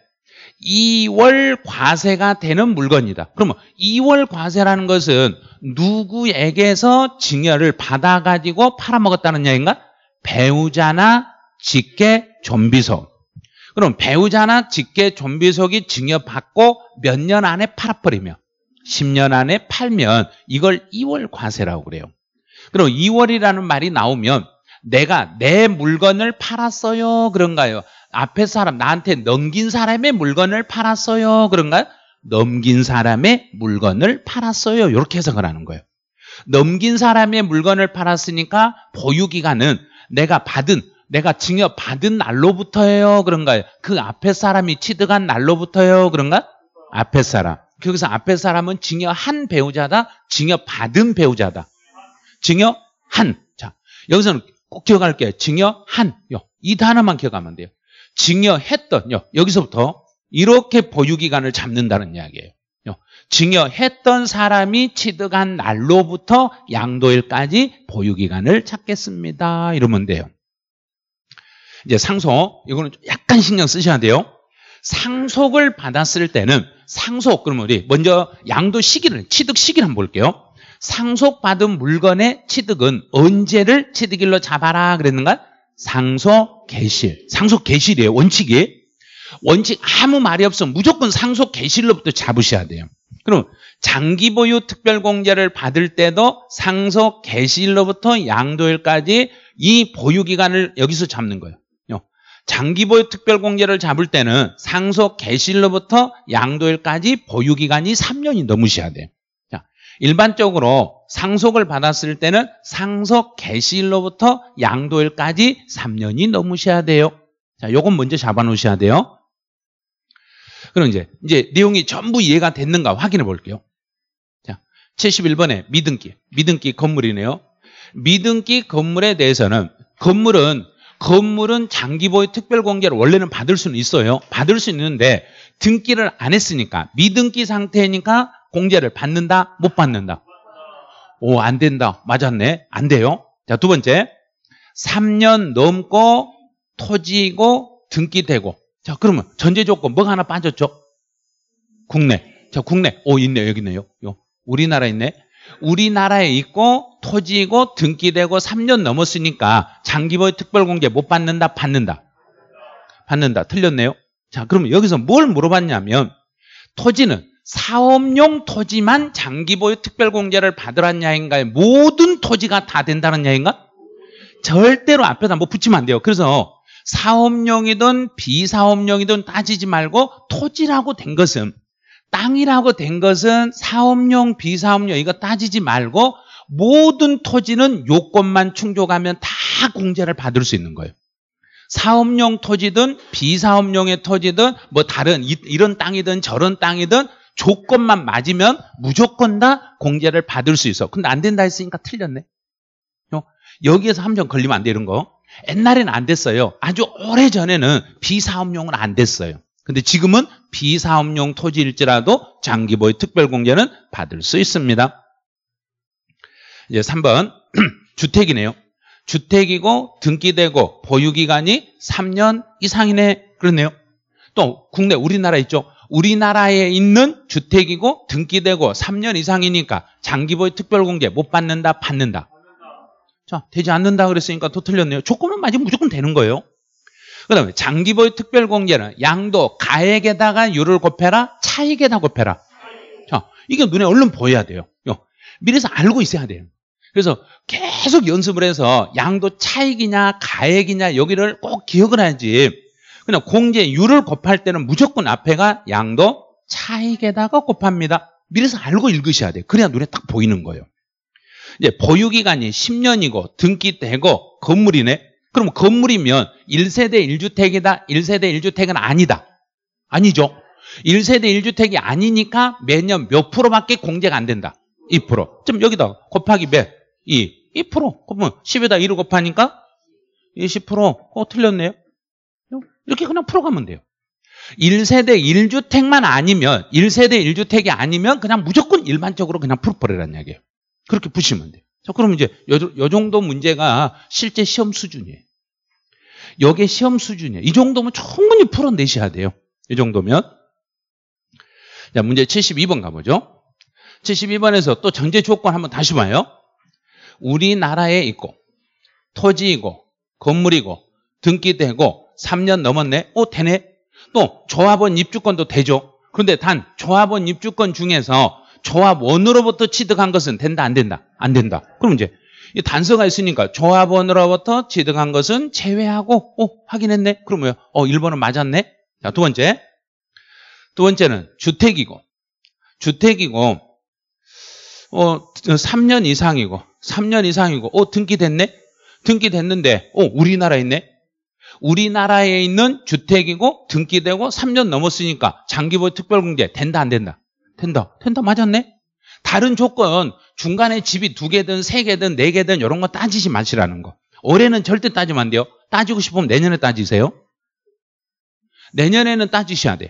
이 월 과세가 되는 물건이다. 그러면 이 월 과세라는 것은 누구에게서 증여를 받아가지고 팔아먹었다는 얘기인가? 배우자나 직계 존비속. 그럼 배우자나 직계 존비속이 증여받고 몇 년 안에 팔아버리면 십 년 안에 팔면 이걸 이 월 과세라고 그래요. 그럼 이 월이라는 말이 나오면 내가 내 물건을 팔았어요 그런가요? 앞에 사람 나한테 넘긴 사람의 물건을 팔았어요 그런가요? 넘긴 사람의 물건을 팔았어요 이렇게 해석을 하는 거예요. 넘긴 사람의 물건을 팔았으니까 보유기간은 내가 받은 내가 증여받은 날로부터예요 그런가요? 그 앞에 사람이 취득한 날로부터예요 그런가요? 앞에 사람 거기서 앞에 사람은 증여한 배우자다 증여받은 배우자다 증여한. 자, 여기서는 꼭 기억할게요. 증여한. 이 단어만 기억하면 돼요. 증여했던. 여기서부터 이렇게 보유기간을 잡는다는 이야기예요. 증여했던 사람이 취득한 날로부터 양도일까지 보유기간을 찾겠습니다. 이러면 돼요. 이제 상속. 이거는 약간 신경 쓰셔야 돼요. 상속을 받았을 때는 상속. 그러면 우리 먼저 양도 시기를, 취득 시기를 한번 볼게요. 상속받은 물건의 취득은 언제를 취득일로 잡아라 그랬는가? 상속 개실. 상속 개실이에요. 원칙이. 원칙 아무 말이 없으면 무조건 상속 개실로부터 잡으셔야 돼요. 그럼 장기보유 특별공제를 받을 때도 상속 개실로부터 양도일까지 이 보유기간을 여기서 잡는 거예요. 장기보유 특별공제를 잡을 때는 상속 개실로부터 양도일까지 보유기간이 삼 년이 넘으셔야 돼요. 일반적으로 상속을 받았을 때는 상속 개시일로부터 양도일까지 삼 년이 넘으셔야 돼요. 자, 요건 먼저 잡아놓으셔야 돼요. 그럼 이제, 이제 내용이 전부 이해가 됐는가 확인해 볼게요. 자, 칠십일 번에 미등기. 미등기 건물이네요. 미등기 건물에 대해서는 건물은, 건물은 장기보유 특별공제를 원래는 받을 수는 있어요. 받을 수 있는데 등기를 안 했으니까, 미등기 상태니까 공제를 받는다? 못 받는다? 오, 안 된다. 맞았네. 안 돼요. 자, 두 번째. 삼 년 넘고 토지고 등기되고. 자, 그러면 전제조건 뭐가 하나 빠졌죠? 국내. 자, 국내. 오, 있네. 여기 있네요. 요. 우리나라 있네. 우리나라에 있고 토지고 등기되고 삼 년 넘었으니까 장기보유 특별공제 못 받는다? 받는다? 받는다. 틀렸네요. 자, 그러면 여기서 뭘 물어봤냐면 토지는 사업용 토지만 장기보유 특별공제를 받으란 야인가요? 모든 토지가 다 된다는 야인가? 절대로 앞에다 뭐 붙이면 안 돼요. 그래서 사업용이든 비사업용이든 따지지 말고 토지라고 된 것은, 땅이라고 된 것은 사업용, 비사업용 이거 따지지 말고 모든 토지는 요건만 충족하면 다 공제를 받을 수 있는 거예요. 사업용 토지든 비사업용의 토지든 뭐 다른 이, 이런 땅이든 저런 땅이든 조건만 맞으면 무조건 다 공제를 받을 수 있어. 근데 안 된다 했으니까 틀렸네. 여기에서 함정 걸리면 안 돼, 이런 거. 옛날에는 안 됐어요. 아주 오래전에는 비사업용은 안 됐어요. 근데 지금은 비사업용 토지일지라도 장기보유 특별공제는 받을 수 있습니다. 이제 삼 번 주택이네요. 주택이고 등기되고 보유기간이 삼 년 이상이네. 그렇네요. 또 국내 우리나라 있죠. 우리나라에 있는 주택이고 등기되고 삼 년 이상이니까 장기보유 특별공제 못 받는다, 받는다. 자, 되지 않는다 그랬으니까 또 틀렸네요. 조건만 맞으면 무조건 되는 거예요. 그 다음에 장기보유 특별공제는 양도 가액에다가 유를 곱해라, 차익에다 곱해라. 자, 이게 눈에 얼른 보여야 돼요. 미리서 알고 있어야 돼요. 그래서 계속 연습을 해서 양도 차익이냐 가액이냐 여기를 꼭 기억을 해야지. 그냥 공제율을 곱할 때는 무조건 앞에가 양도 차익에다가 곱합니다. 미리서 알고 읽으셔야 돼요. 그래야 눈에 딱 보이는 거예요. 이제 보유기간이 십 년이고 등기되고 건물이네. 그럼 건물이면 일 세대 일 주택이다. 일 세대 일 주택은 아니다. 아니죠. 일 세대 일 주택이 아니니까 매년 몇 프로밖에 공제가 안 된다. 이 퍼센트. 좀 여기다 곱하기 몇? 이. 이 퍼센트. 그러면 십에다 일을 곱하니까 이십 퍼센트. 어, 틀렸네요. 이렇게 그냥 풀어가면 돼요. 일 세대 일 주택만 아니면, 일 세대 일 주택이 아니면 그냥 무조건 일반적으로 그냥 풀어버리란 이야기예요. 그렇게 푸시면 돼요. 자, 그럼 이제 요, 요 정도 문제가 실제 시험 수준이에요. 요게 시험 수준이에요. 이 정도면 충분히 풀어내셔야 돼요. 이 정도면. 자, 문제 칠십이 번 가보죠. 칠십이 번에서 또 전제 조건 한번 다시 봐요. 우리나라에 있고 토지이고 건물이고 등기되고 삼 년 넘었네. 어, 되네. 또 조합원 입주권도 되죠. 그런데 단 조합원 입주권 중에서 조합원으로부터 취득한 것은 된다, 안 된다? 안 된다. 그럼 이제 이 단서가 있으니까 조합원으로부터 취득한 것은 제외하고, 어, 확인했네. 그럼 뭐야? 어, 일 번은 맞았네. 자, 두 번째. 두 번째는 주택이고 주택이고 어, 삼 년 이상이고, 삼 년 이상이고, 어, 등기됐네? 등기됐는데, 어, 우리나라에 있네? 우리나라에 있는 주택이고, 등기되고, 삼 년 넘었으니까, 장기보유 특별공제, 된다, 안 된다? 된다. 된다, 맞았네? 다른 조건, 중간에 집이 두 개든, 세 개든, 네 개든, 이런 거 따지지 마시라는 거. 올해는 절대 따지면 안 돼요. 따지고 싶으면 내년에 따지세요. 내년에는 따지셔야 돼요.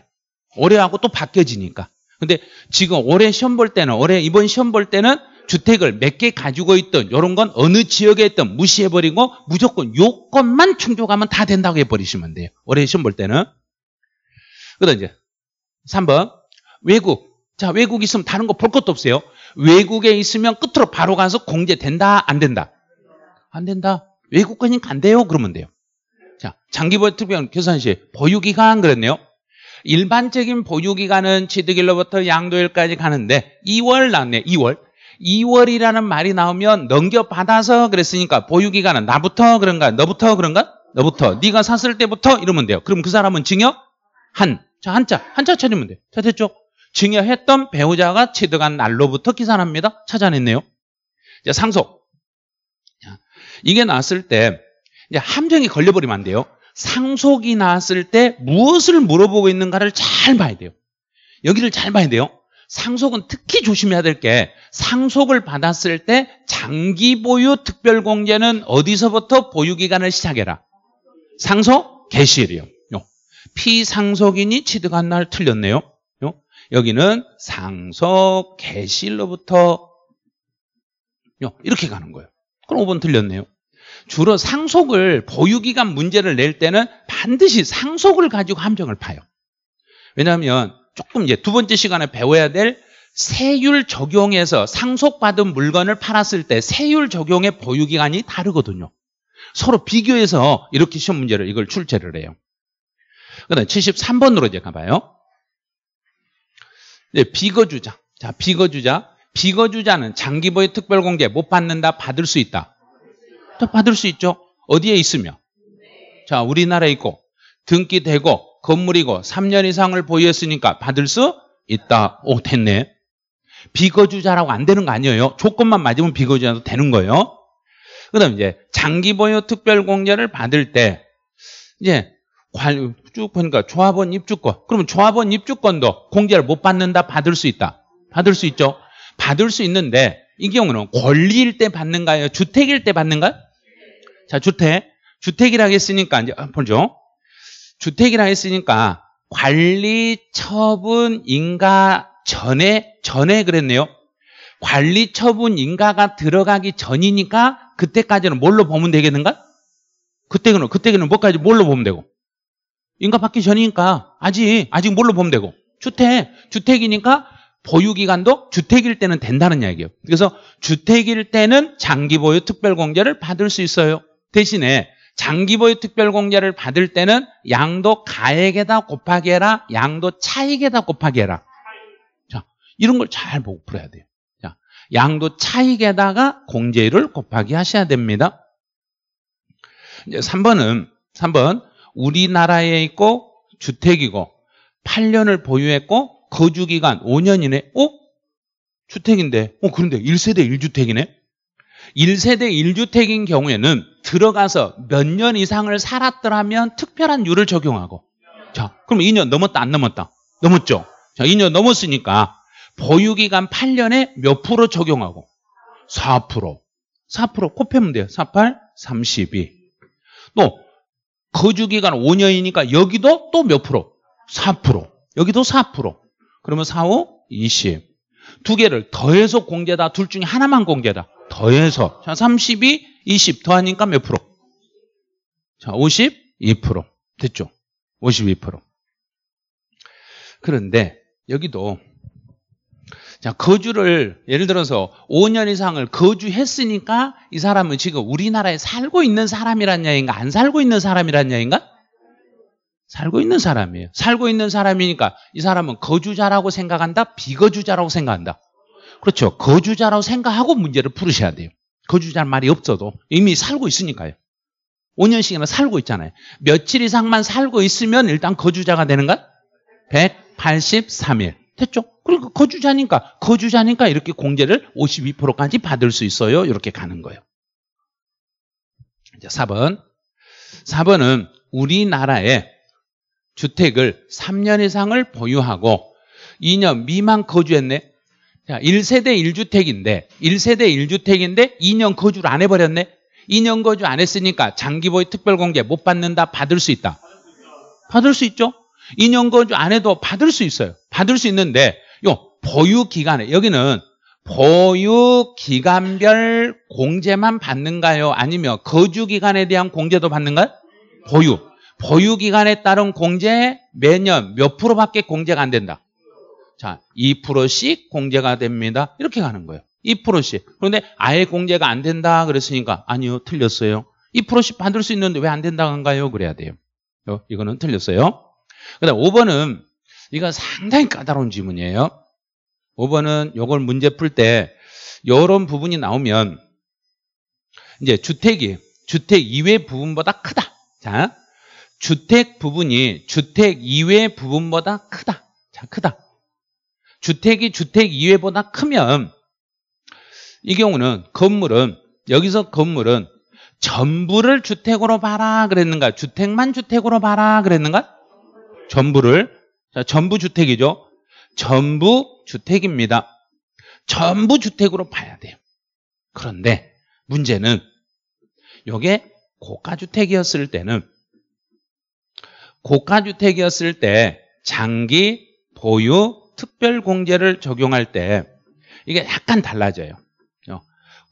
올해하고 또 바뀌어지니까. 근데 지금 올해 시험 볼 때는, 올해 이번 시험 볼 때는 주택을 몇 개 가지고 있던 이런 건 어느 지역에 있던 무시해버리고 무조건 요건만 충족하면 다 된다고 해버리시면 돼요. 올해 시험 볼 때는. 그다음 이제 삼 번 외국. 자, 외국 있으면 다른 거 볼 것도 없어요. 외국에 있으면 끝으로 바로 가서 공제 된다, 안 된다? 안 된다. 외국 거니까 안 돼요. 그러면 돼요. 자, 장기보유 특별 계산시 보유기간 그랬네요. 일반적인 보유기간은 취득일로부터 양도일까지 가는데 이 월 나왔네. 이 월. 이 월이라는 말이 나오면 넘겨받아서 그랬으니까 보유기간은 나부터 그런가? 너부터 그런가? 너부터. 네가 샀을 때부터 이러면 돼요. 그럼 그 사람은 증여? 한. 자, 한자. 한자 찾으면 돼요. 자, 됐죠? 증여했던 배우자가 취득한 날로부터 기산합니다. 찾아냈네요. 자, 상속. 자, 이게 나왔을 때 이제 함정이 걸려버리면 안 돼요. 상속이 나왔을 때 무엇을 물어보고 있는가를 잘 봐야 돼요. 여기를 잘 봐야 돼요. 상속은 특히 조심해야 될 게, 상속을 받았을 때 장기보유 특별공제는 어디서부터 보유기간을 시작해라? 상속 개시일이요. 피상속인이 취득한 날 틀렸네요. 여기는 상속 개시일로부터 이렇게 가는 거예요. 그럼 오 번 틀렸네요. 주로 상속을, 보유기간 문제를 낼 때는 반드시 상속을 가지고 함정을 파요. 왜냐하면 조금 이제 두 번째 시간에 배워야 될 세율 적용에서 상속받은 물건을 팔았을 때 세율 적용의 보유기간이 다르거든요. 서로 비교해서 이렇게 시험 문제를 이걸 출제를 해요. 그다음 칠십삼 번으로 이제 가봐요. 이제 비거주자. 자, 비거주자. 비거주자는 장기보유 특별공제 못 받는다, 받을 수 있다? 또 받을 수 있죠. 어디에 있으며? 자, 우리나라에 있고 등기되고 건물이고 삼 년 이상을 보유했으니까 받을 수 있다. 오, 됐네. 비거주자라고 안 되는 거 아니에요. 조건만 맞으면 비거주자도 되는 거예요. 그다음 이제 장기보유특별공제를 받을 때 이제 쭉 보니까 조합원 입주권. 그러면 조합원 입주권도 공제를 못 받는다, 받을 수 있다. 받을 수 있죠. 받을 수 있는데 이 경우는 권리일 때 받는가요? 주택일 때 받는가요? 자, 주택. 주택이라 했으니까 이제 보죠. 주택이라 했으니까 관리 처분 인가 전에 전에 그랬네요. 관리 처분 인가가 들어가기 전이니까 그때까지는 뭘로 보면 되겠는가? 그때는 그때는 뭐까지 뭘로 보면 되고? 인가 받기 전이니까 아직 아직 뭘로 보면 되고? 주택. 주택이니까 보유기간도 주택일 때는 된다는 이야기예요. 그래서 주택일 때는 장기보유특별공제를 받을 수 있어요. 대신에 장기보유특별공제를 받을 때는 양도 가액에다 곱하기 해라, 양도 차익에다 곱하기 해라. 자, 이런 걸 잘 보고 풀어야 돼요. 자, 양도 차익에다가 공제율을 곱하기 하셔야 됩니다. 이제 삼 번은 삼 번 우리나라에 있고 주택이고 팔 년을 보유했고 거주기간 오 년이네. 어? 주택인데. 어, 그런데 일 세대 일 주택이네. 일 세대 일 주택인 경우에는 들어가서 몇 년 이상을 살았더라면 특별한 율을 적용하고. 자, 그럼 이 년 넘었다, 안 넘었다? 넘었죠. 자, 이 년 넘었으니까 보유기간 팔 년에 몇 프로 적용하고? 사 퍼센트. 사 퍼센트 곱하면 돼요. 사, 팔, 삼십이. 또 거주기간 오 년이니까 여기도 또 몇 프로? 사 퍼센트. 여기도 사 퍼센트. 그러면 사, 오, 이십. 두 개를 더해서 공제다. 둘 중에 하나만 공제다. 더해서. 자, 삼십이, 이십 더하니까 몇 프로? 자, 오십이 퍼센트. 됐죠? 오십이 퍼센트. 그런데 여기도 자, 거주를 예를 들어서 오 년 이상을 거주했으니까 이 사람은 지금 우리나라에 살고 있는 사람이란 얘기인가? 안 살고 있는 사람이란 얘기인가? 살고 있는 사람이에요. 살고 있는 사람이니까 이 사람은 거주자라고 생각한다? 비거주자라고 생각한다? 그렇죠. 거주자라고 생각하고 문제를 풀으셔야 돼요. 거주자란 말이 없어도 이미 살고 있으니까요. 오 년씩이나 살고 있잖아요. 며칠 이상만 살고 있으면 일단 거주자가 되는가? 백팔십삼 일. 됐죠? 그러니까 거주자니까 거주자니까 이렇게 공제를 오십이 퍼센트까지 받을 수 있어요. 이렇게 가는 거예요. 이제 사 번. 사 번은 우리나라에 주택을 삼 년 이상을 보유하고 이 년 미만 거주했네. 자, 일 세대 일 주택인데 일 세대 일 주택인데 이 년 거주를 안 해버렸네. 이 년 거주 안 했으니까 장기보유특별공제 못 받는다, 받을 수 있다? 받을 수 있죠. 이 년 거주 안 해도 받을 수 있어요. 받을 수 있는데 요 보유기간에 여기는 보유기간별 공제만 받는가요? 아니면 거주기간에 대한 공제도 받는가요? 보유. 보유기간에 따른 공제 매년 몇 프로밖에 공제가 안 된다. 자, 이 퍼센트씩 공제가 됩니다. 이렇게 가는 거예요. 이 퍼센트씩. 그런데 아예 공제가 안 된다 그랬으니까 아니요, 틀렸어요. 이 퍼센트씩 받을 수 있는데 왜 안 된다고 한가요? 그래야 돼요. 이거는 틀렸어요. 그다음 오 번은 이거 상당히 까다로운 질문이에요. 오 번은 이걸 문제 풀 때 이런 부분이 나오면 이제 주택이 주택 이외 부분보다 크다. 자, 주택 부분이 주택 이외 부분보다 크다. 자, 크다. 주택이 주택 이외보다 크면 이 경우는 건물은 여기서 건물은 전부를 주택으로 봐라 그랬는가? 주택만 주택으로 봐라 그랬는가? 전부를. 자, 전부 주택이죠. 전부 주택입니다. 전부 주택으로 봐야 돼요. 그런데 문제는 이게 고가주택이었을 때는 고가주택이었을 때 장기 보유 특별공제를 적용할 때 이게 약간 달라져요.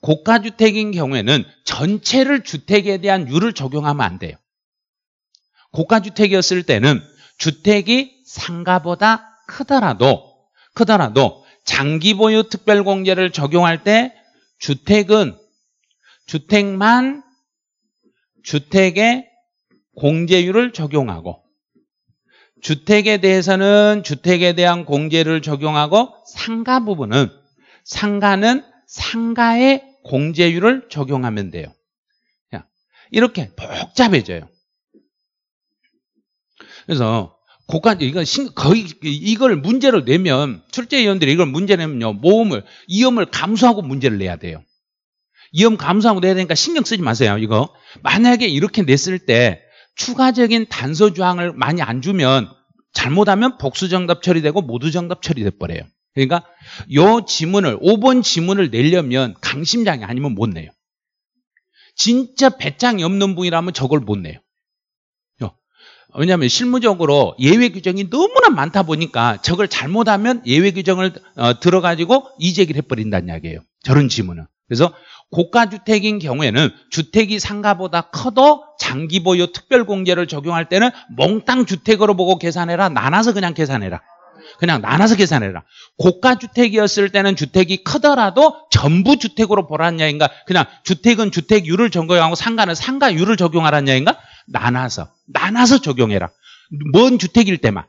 고가주택인 경우에는 전체를 주택에 대한 율을 적용하면 안 돼요. 고가주택이었을 때는 주택이 상가보다 크더라도 크더라도 장기보유 특별공제를 적용할 때 주택은 주택만 주택의 공제율을 적용하고 주택에 대해서는 주택에 대한 공제를 적용하고 상가 부분은 상가는 상가의 공제율을 적용하면 돼요. 이렇게 복잡해져요. 그래서 고가 이건 거의 이걸 문제를 내면 출제위원들이 이걸 문제 내면요 모험을 이험을 감수하고 문제를 내야 돼요. 이험 감수하고 내야 되니까 신경 쓰지 마세요. 이거 만약에 이렇게 냈을 때 추가적인 단서 조항을 많이 안 주면 잘못하면 복수 정답 처리되고 모두 정답 처리돼버려요. 그러니까 요 지문을 오 번 지문을 내려면 강심장이 아니면 못 내요. 진짜 배짱이 없는 분이라면 저걸 못 내요. 왜냐하면 실무적으로 예외 규정이 너무나 많다 보니까 저걸 잘못하면 예외 규정을 어, 들어가지고 이재기를 해버린다는 이야기예요. 저런 지문은. 그래서 고가주택인 경우에는 주택이 상가보다 커도 장기보유 특별공제를 적용할 때는 몽땅 주택으로 보고 계산해라. 나눠서 그냥 계산해라. 그냥 나눠서 계산해라. 고가주택이었을 때는 주택이 크더라도 전부 주택으로 보라는 이야기인가? 그냥 주택은 주택유를 적용하고 상가는 상가유를 적용하라는 이야기인가? 나눠서. 나눠서 적용해라. 뭔 주택일 때만.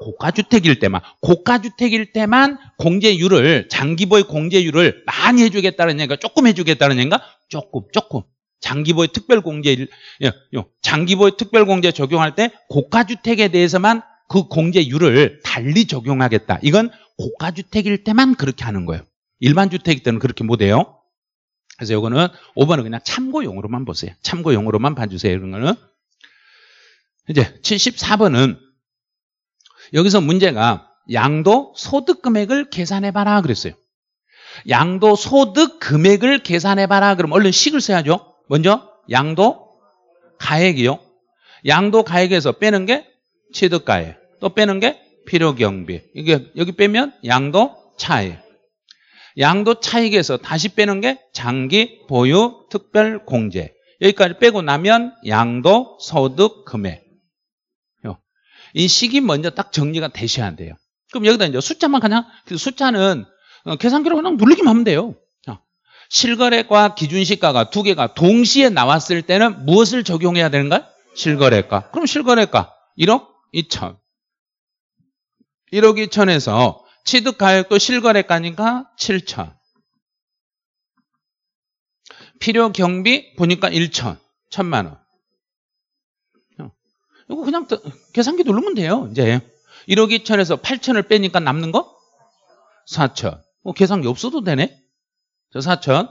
고가주택일 때만. 고가주택일 때만 공제율을, 장기보유 공제율을 많이 해주겠다는 얘기가 조금 해주겠다는 얘기가 조금, 조금. 장기보유 특별공제, 장기보유 특별공제 적용할 때 고가주택에 대해서만 그 공제율을 달리 적용하겠다. 이건 고가주택일 때만 그렇게 하는 거예요. 일반 주택일 때는 그렇게 못해요. 그래서 이거는 오 번은 그냥 참고용으로만 보세요. 참고용으로만 봐주세요. 이런 거는. 이제 칠십사 번은 여기서 문제가 양도 소득 금액을 계산해봐라 그랬어요. 양도 소득 금액을 계산해봐라. 그럼 얼른 식을 써야죠. 먼저 양도 가액이요. 양도 가액에서 빼는 게 취득가액. 또 빼는 게 필요경비. 이게 여기 빼면 양도 차액. 양도 차익에서 다시 빼는 게 장기 보유 특별 공제. 여기까지 빼고 나면 양도 소득 금액. 이 식이 먼저 딱 정리가 되셔야 돼요. 그럼 여기다 이제 숫자만 그냥, 그 숫자는 계산기로 그냥 누르기만 하면 돼요. 실거래가 기준시가가 두 개가 동시에 나왔을 때는 무엇을 적용해야 되는가요? 실거래가. 그럼 실거래가 일억 이천. 일억 이천에서 취득가액도 실거래가니까 칠천. 필요경비 보니까 일천. 천만 원. 이거 그냥 계산기 누르면 돼요. 이제 일억 이천에서 팔천을 빼니까 남는 거? 사천. 어, 계산기 없어도 되네. 저 사천.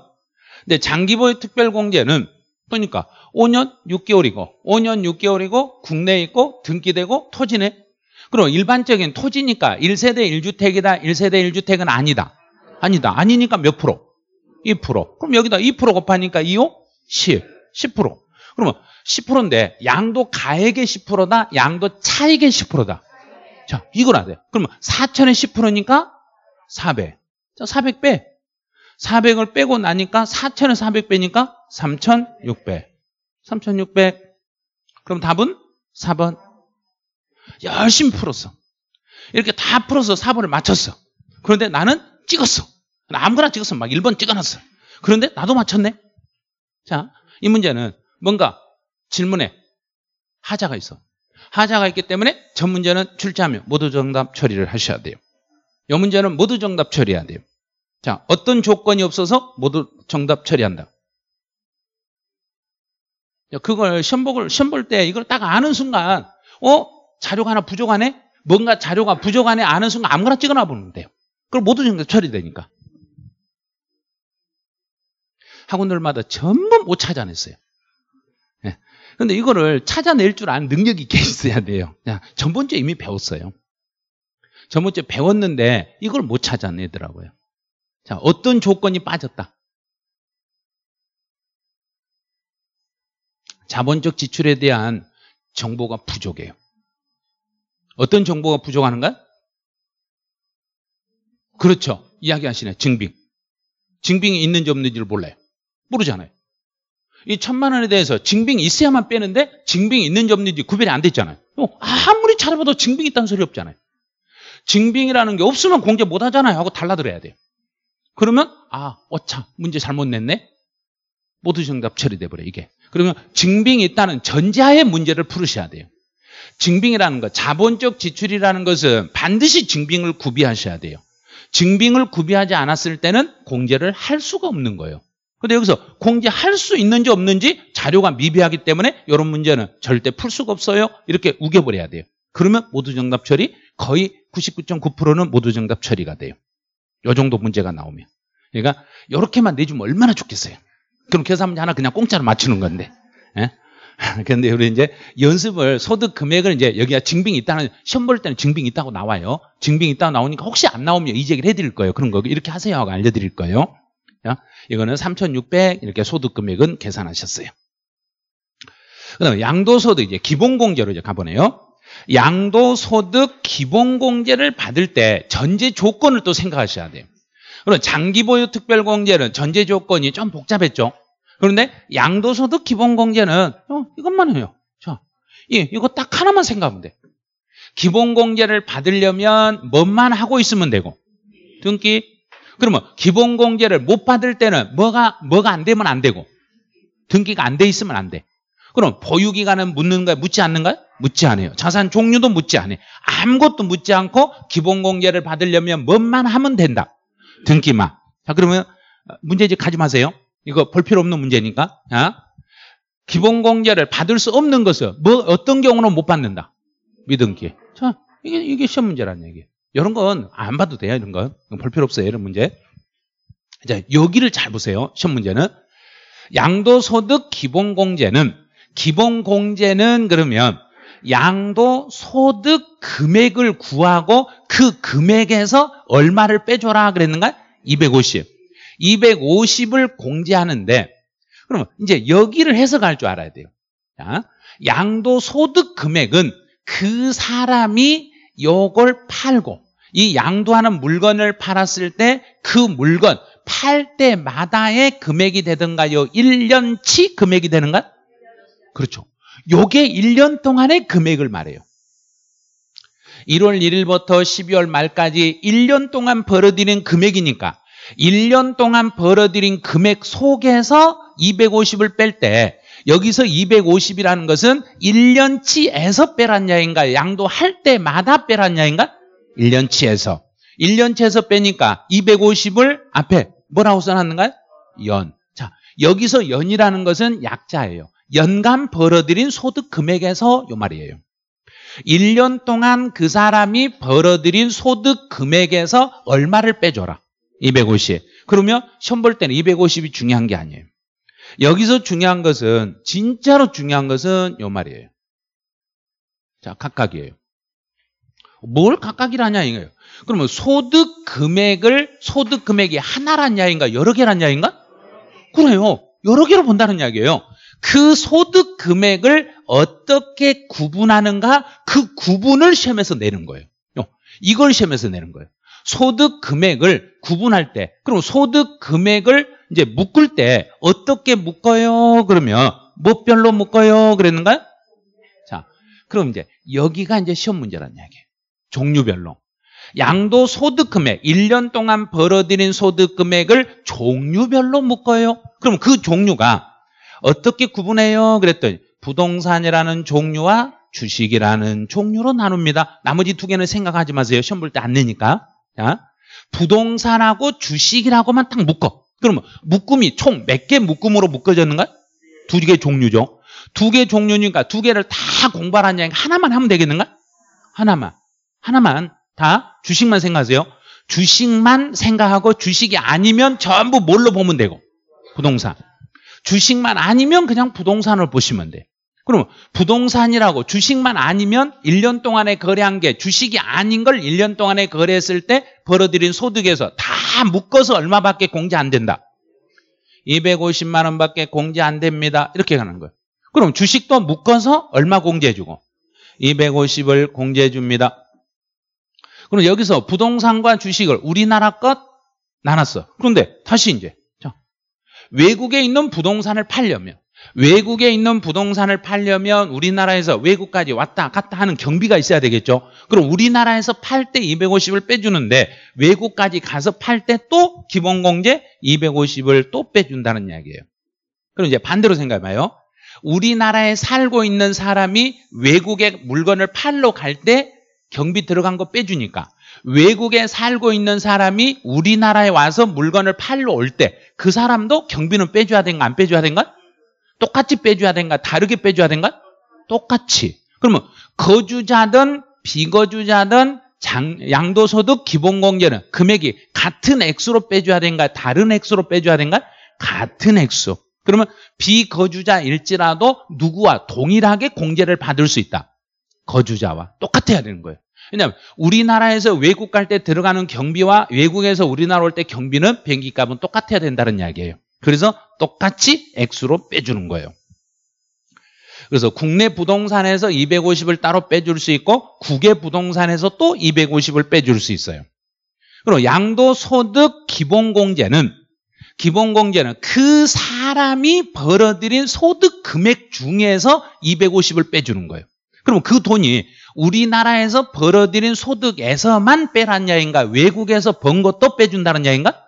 근데 장기보유 특별공제는 보니까 오 년 육 개월이고 오 년 육 개월이고 국내에 있고 등기되고 토지네. 그럼 일반적인 토지니까 일 세대 일 주택이다. 일 세대 일 주택은 아니다. 아니다. 아니니까 몇 프로? 이 퍼센트. 그럼 여기다 이 퍼센트 곱하니까 이오 십. 십 퍼센트. 그러면 십 퍼센트인데 양도 가액의 십 퍼센트다. 양도 차익의 십 퍼센트다. 자, 이걸 아세요. 그러면 사천의 십 퍼센트니까 사백. 자, 사백 빼. 사백을 빼고 나니까 사천에 사백 빼니까 삼천육백. 삼천육백. 그럼 답은 사 번. 열심히 풀었어. 이렇게 다 풀어서 사 번을 맞췄어. 그런데 나는 찍었어. 아무거나 찍었어. 막 일 번 찍어놨어. 그런데 나도 맞췄네. 자, 이 문제는 뭔가 질문에 하자가 있어. 하자가 있기 때문에 전 문제는 출제하면 모두 정답 처리를 하셔야 돼요. 이 문제는 모두 정답 처리해야 돼요. 자, 어떤 조건이 없어서 모두 정답 처리한다. 그걸 시험 볼, 시험 볼 때 이걸 딱 아는 순간, 어? 자료가 하나 부족하네? 뭔가 자료가 부족하네? 아는 순간 아무거나 찍어놔 보면 돼요. 그럼 모두 정답 처리되니까. 학원들마다 전부 못 찾아냈어요. 근데 이거를 찾아낼 줄 아는 능력이 있어야 돼요. 전번주에 이미 배웠어요. 전번주에 배웠는데 이걸 못 찾아내더라고요. 자, 어떤 조건이 빠졌다. 자본적 지출에 대한 정보가 부족해요. 어떤 정보가 부족하는가요? 그렇죠. 이야기하시네. 증빙. 증빙이 있는지 없는지를 몰라요. 모르잖아요. 이 천만 원에 대해서 증빙이 있어야만 빼는데 증빙이 있는지 없는지 구별이 안 됐잖아요. 아무리 찾아봐도 증빙이 있다는 소리 없잖아요. 증빙이라는 게 없으면 공제 못 하잖아요 하고 달라들어야 돼요. 그러면 아, 어차 문제 잘못 냈네. 모두 정답 처리돼버려 이게. 그러면 증빙이 있다는 전제하에 문제를 풀으셔야 돼요. 증빙이라는 것, 자본적 지출이라는 것은 반드시 증빙을 구비하셔야 돼요. 증빙을 구비하지 않았을 때는 공제를 할 수가 없는 거예요. 근데 여기서 공제할 수 있는지 없는지 자료가 미비하기 때문에 이런 문제는 절대 풀 수가 없어요. 이렇게 우겨버려야 돼요. 그러면 모두 정답 처리, 거의 구십구 점 구 퍼센트는 모두 정답 처리가 돼요. 이 정도 문제가 나오면. 그러니까 이렇게만 내주면 얼마나 좋겠어요. 그럼 계산 문제 하나 그냥 공짜로 맞추는 건데. 예? 근데 우리 이제 연습을, 소득 금액을 이제 여기가 증빙이 있다는, 시험 볼 때는 증빙이 있다고 나와요. 증빙이 있다고 나오니까 혹시 안 나오면 이 얘기를 해드릴 거예요. 그런 거 이렇게 하세요 하고 알려드릴 거예요. 야, 이거는 삼천육백 이렇게 소득 금액은 계산하셨어요. 그다음 양도소득 이제 기본공제로 이제 가보네요. 양도소득 기본공제를 받을 때 전제 조건을 또 생각하셔야 돼요. 그럼 장기보유특별공제는 전제 조건이 좀 복잡했죠. 그런데 양도소득 기본공제는 어, 이것만 해요. 자, 예, 이거 딱 하나만 생각하면 돼. 기본공제를 받으려면 뭔만 하고 있으면 되고, 등기. 그러면 기본공제를 못 받을 때는 뭐가 뭐가 안 되면 안 되고, 등기가 안 돼 있으면 안 돼. 그럼 보유기간은 묻는가요? 묻지 않는가요? 묻지 않아요. 자산 종류도 묻지 않아요. 아무것도 묻지 않고 기본공제를 받으려면 뭔만 하면 된다. 등기만. 자, 그러면 문제집 가지 마세요. 이거 볼 필요 없는 문제니까. 아? 기본공제를 받을 수 없는 것은 뭐 어떤 경우는 못 받는다. 미등기. 자, 이게 이게 시험 문제란 얘기예요. 이런 건 안 봐도 돼요, 이런 건. 볼 필요 없어요, 이런 문제. 자, 여기를 잘 보세요, 시험 문제는. 양도소득 기본공제는, 기본공제는 그러면 양도소득 금액을 구하고 그 금액에서 얼마를 빼줘라 그랬는가? 이백오십. 이백오십을 공제하는데, 그러면 이제 여기를 해석할 줄 알아야 돼요. 자, 양도소득 금액은 그 사람이 요걸 팔고, 이 양도하는 물건을 팔았을 때 그 물건 팔 때마다의 금액이 되던가요? 일 년치 금액이 되는가? 그렇죠. 요게 일 년 동안의 금액을 말해요. 일월 일일부터 십이월 말까지 일 년 동안 벌어들인 금액이니까 일 년 동안 벌어들인 금액 속에서 이백오십을 뺄 때, 여기서 이백오십이라는 것은 일 년치에서 빼란 야인가? 양도할 때마다 빼란 야인가? 일 년치에서. 일 년치에서 빼니까 이백오십을 앞에 뭐라고 써놨는가요? 연. 자, 여기서 연이라는 것은 약자예요. 연간 벌어들인 소득 금액에서, 요 말이에요. 일 년 동안 그 사람이 벌어들인 소득 금액에서 얼마를 빼줘라. 이백오십. 그러면 시험 볼 때는 이백오십이 중요한 게 아니에요. 여기서 중요한 것은, 진짜로 중요한 것은 요 말이에요. 자, 각각이에요. 뭘 각각이라냐 이거예요. 그러면 소득 금액을, 소득 금액이 하나란 야인가? 여러 개란 야인가? 그래요. 여러 개로 본다는 이야기예요. 그 소득 금액을 어떻게 구분하는가? 그 구분을 시험에서 내는 거예요. 이걸 시험에서 내는 거예요. 소득 금액을 구분할 때, 그럼 소득 금액을 이제 묶을 때 어떻게 묶어요? 그러면 뭐별로 묶어요? 그랬는가요? 자, 그럼 이제 여기가 이제 시험 문제란 이야기예요. 종류별로. 양도 소득 금액, 일 년 동안 벌어들인 소득 금액을 종류별로 묶어요. 그럼 그 종류가 어떻게 구분해요? 그랬더니 부동산이라는 종류와 주식이라는 종류로 나눕니다. 나머지 두 개는 생각하지 마세요. 시험 볼 때 안 내니까. 자, 부동산하고 주식이라고만 딱 묶어. 그러면 묶음이 총 몇 개 묶음으로 묶어졌는가? 두 개 종류죠. 두 개 종류니까 두 개를 다 공부하라는 얘기, 하나만 하면 되겠는가? 하나만. 하나만. 다 주식만 생각하세요. 주식만 생각하고, 주식이 아니면 전부 뭘로 보면 되고? 부동산. 주식만 아니면 그냥 부동산을 보시면 돼. 그러면 부동산이라고 주식만 아니면 일 년 동안에 거래한 게, 주식이 아닌 걸 일 년 동안에 거래했을 때 벌어들인 소득에서 다 묶어서 얼마밖에 공제 안 된다. 이백오십만 원밖에 공제 안 됩니다. 이렇게 가는 거예요. 그럼 주식도 묶어서 얼마 공제해주고? 이백오십을 공제해줍니다. 그럼 여기서 부동산과 주식을 우리나라 것 나눴어. 그런데 다시 이제 자, 외국에 있는 부동산을 팔려면, 외국에 있는 부동산을 팔려면 우리나라에서 외국까지 왔다 갔다 하는 경비가 있어야 되겠죠. 그럼 우리나라에서 팔 때 이백오십을 빼주는데, 외국까지 가서 팔 때 또 기본공제 이백오십을 또 빼준다는 이야기예요. 그럼 이제 반대로 생각해봐요. 우리나라에 살고 있는 사람이 외국에 물건을 팔러 갈 때 경비 들어간 거 빼주니까 외국에 살고 있는 사람이 우리나라에 와서 물건을 팔러 올 때 그 사람도 경비는 빼줘야 된가 안 빼줘야 된가? 똑같이 빼줘야 된가 다르게 빼줘야 된가? 똑같이. 그러면 거주자든 비거주자든 장, 양도소득 기본공제는 금액이 같은 액수로 빼줘야 된가 다른 액수로 빼줘야 된가? 같은 액수. 그러면 비거주자일지라도 누구와 동일하게 공제를 받을 수 있다. 거주자와 똑같아야 되는 거예요. 왜냐하면 우리나라에서 외국 갈 때 들어가는 경비와 외국에서 우리나라 올 때 경비는 비행기 값은 똑같아야 된다는 이야기예요. 그래서 똑같이 액수로 빼주는 거예요. 그래서 국내 부동산에서 이백오십을 따로 빼줄 수 있고 국외 부동산에서 또 이백오십을 빼줄 수 있어요. 그리고 양도소득 기본공제는 기본공제는 그 사람이 벌어들인 소득 금액 중에서 이백오십을 빼주는 거예요. 그럼 그 돈이 우리나라에서 벌어들인 소득에서만 빼란 야인가? 외국에서 번 것도 빼준다는 야인가?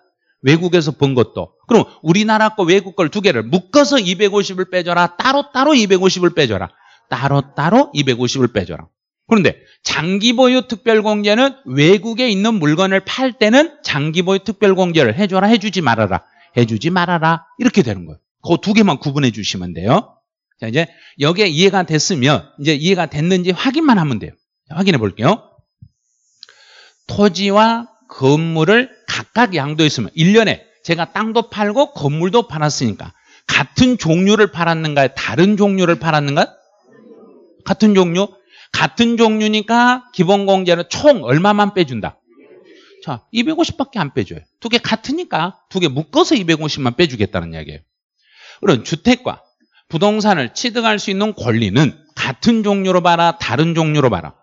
외국에서 번 것도. 그럼 우리나라 거 외국 걸 두 개를 묶어서 이백오십을 빼줘라. 따로따로 이백오십을 빼줘라. 따로따로 이백오십을 빼줘라. 그런데 장기보유특별공제는 외국에 있는 물건을 팔 때는 장기보유특별공제를 해줘라. 해주지 말아라. 해주지 말아라. 이렇게 되는 거예요. 그 두 개만 구분해 주시면 돼요. 자, 이제 여기에 이해가 됐으면 이제 이해가 됐는지 확인만 하면 돼요. 자, 확인해 볼게요. 토지와 건물을 각각 양도했으면 일 년에 제가 땅도 팔고 건물도 팔았으니까 같은 종류를 팔았는가요? 다른 종류를 팔았는가요? 같은 종류? 같은 종류니까 기본공제는 총 얼마만 빼준다? 자, 이백오십밖에 안 빼줘요. 두 개 같으니까 두 개 묶어서 이백오십만 빼주겠다는 이야기예요. 그럼 주택과 부동산을 취득할 수 있는 권리는 같은 종류로 봐라, 다른 종류로 봐라.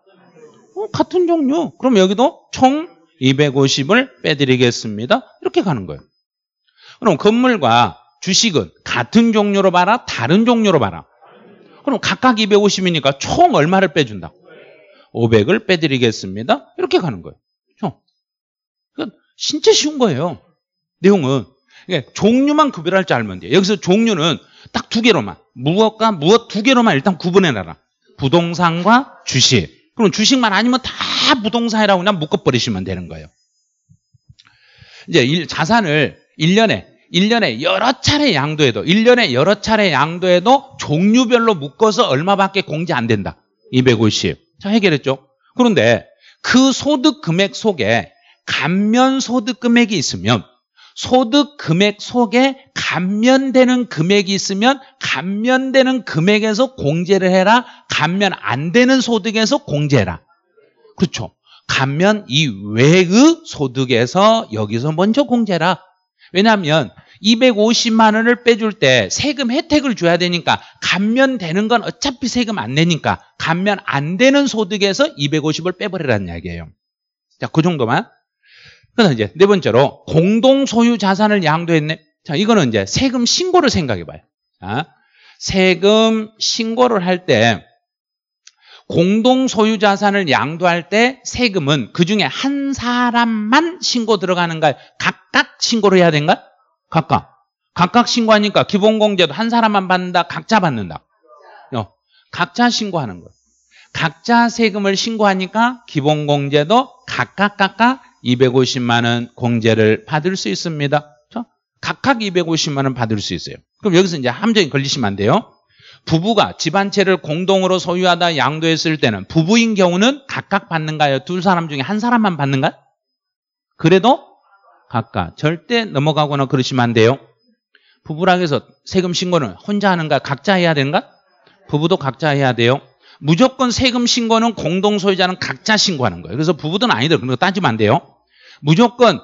어, 같은 종류. 그럼 여기도 총 이백오십을 빼드리겠습니다. 이렇게 가는 거예요. 그럼 건물과 주식은 같은 종류로 봐라, 다른 종류로 봐라. 그럼 각각 이백오십이니까 총 얼마를 빼준다? 오백을 빼드리겠습니다. 이렇게 가는 거예요. 그러니까 진짜 쉬운 거예요. 내용은. 그러니까 종류만 구별할 줄 알면 돼요. 여기서 종류는 딱 두 개로만, 무엇과 무엇 두 개로만 일단 구분해놔라. 부동산과 주식. 그럼 주식만 아니면 다 부동산이라고 그냥 묶어버리시면 되는 거예요. 이제 일, 자산을 일 년에, 일 년에 여러 차례 양도해도, 일 년에 여러 차례 양도해도 종류별로 묶어서 얼마밖에 공제 안 된다. 이백오십. 자, 해결했죠? 그런데 그 소득 금액 속에 감면 소득 금액이 있으면 소득 금액 속에 감면되는 금액이 있으면 감면되는 금액에서 공제를 해라. 감면 안 되는 소득에서 공제해라. 그렇죠. 감면 이외의 소득에서 여기서 먼저 공제해라. 왜냐하면 이백오십만 원을 빼줄 때 세금 혜택을 줘야 되니까 감면되는 건 어차피 세금 안 내니까 감면 안 되는 소득에서 이백오십을 빼버리라는 이야기예요. 자, 그 정도만. 그래서 이제 네 번째로 공동 소유 자산을 양도했네. 자, 이거는 이제 세금 신고를 생각해 봐요. 아, 세금 신고를 할 때 공동 소유 자산을 양도할 때 세금은 그 중에 한 사람만 신고 들어가는가요? 각각 신고를 해야 되는가요? 각각. 각각 신고하니까 기본공제도 한 사람만 받는다. 각자 받는다. 어, 각자 신고하는 거예요. 각자 세금을 신고하니까 기본공제도 각각 각각 이백오십만 원 공제를 받을 수 있습니다. 각각 이백오십만 원 받을 수 있어요. 그럼 여기서 이제 함정이 걸리시면 안 돼요. 부부가 집 한 채를 공동으로 소유하다 양도했을 때는 부부인 경우는 각각 받는가요? 두 사람 중에 한 사람만 받는가요? 그래도 각각. 절대 넘어가거나 그러시면 안 돼요. 부부라고 해서 세금 신고는 혼자 하는가? 각자 해야 되는가? 부부도 각자 해야 돼요. 무조건 세금 신고는 공동 소유자는 각자 신고하는 거예요. 그래서 부부든 아니든 그런 거 따지면 안 돼요. 무조건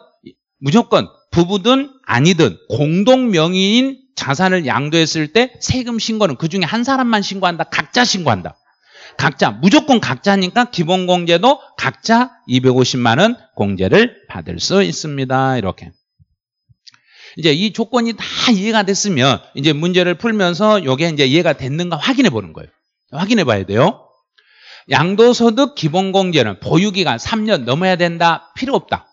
무조건 부부든 아니든 공동 명의인 자산을 양도했을 때 세금 신고는 그 중에 한 사람만 신고한다. 각자 신고한다. 각자 무조건 각자니까 기본공제도 각자 이백오십만 원 공제를 받을 수 있습니다. 이렇게. 이제 이 조건이 다 이해가 됐으면 이제 문제를 풀면서 이게 이제 이해가 됐는가 확인해 보는 거예요. 확인해 봐야 돼요. 양도소득 기본공제는 보유기간 삼 년 넘어야 된다. 필요 없다.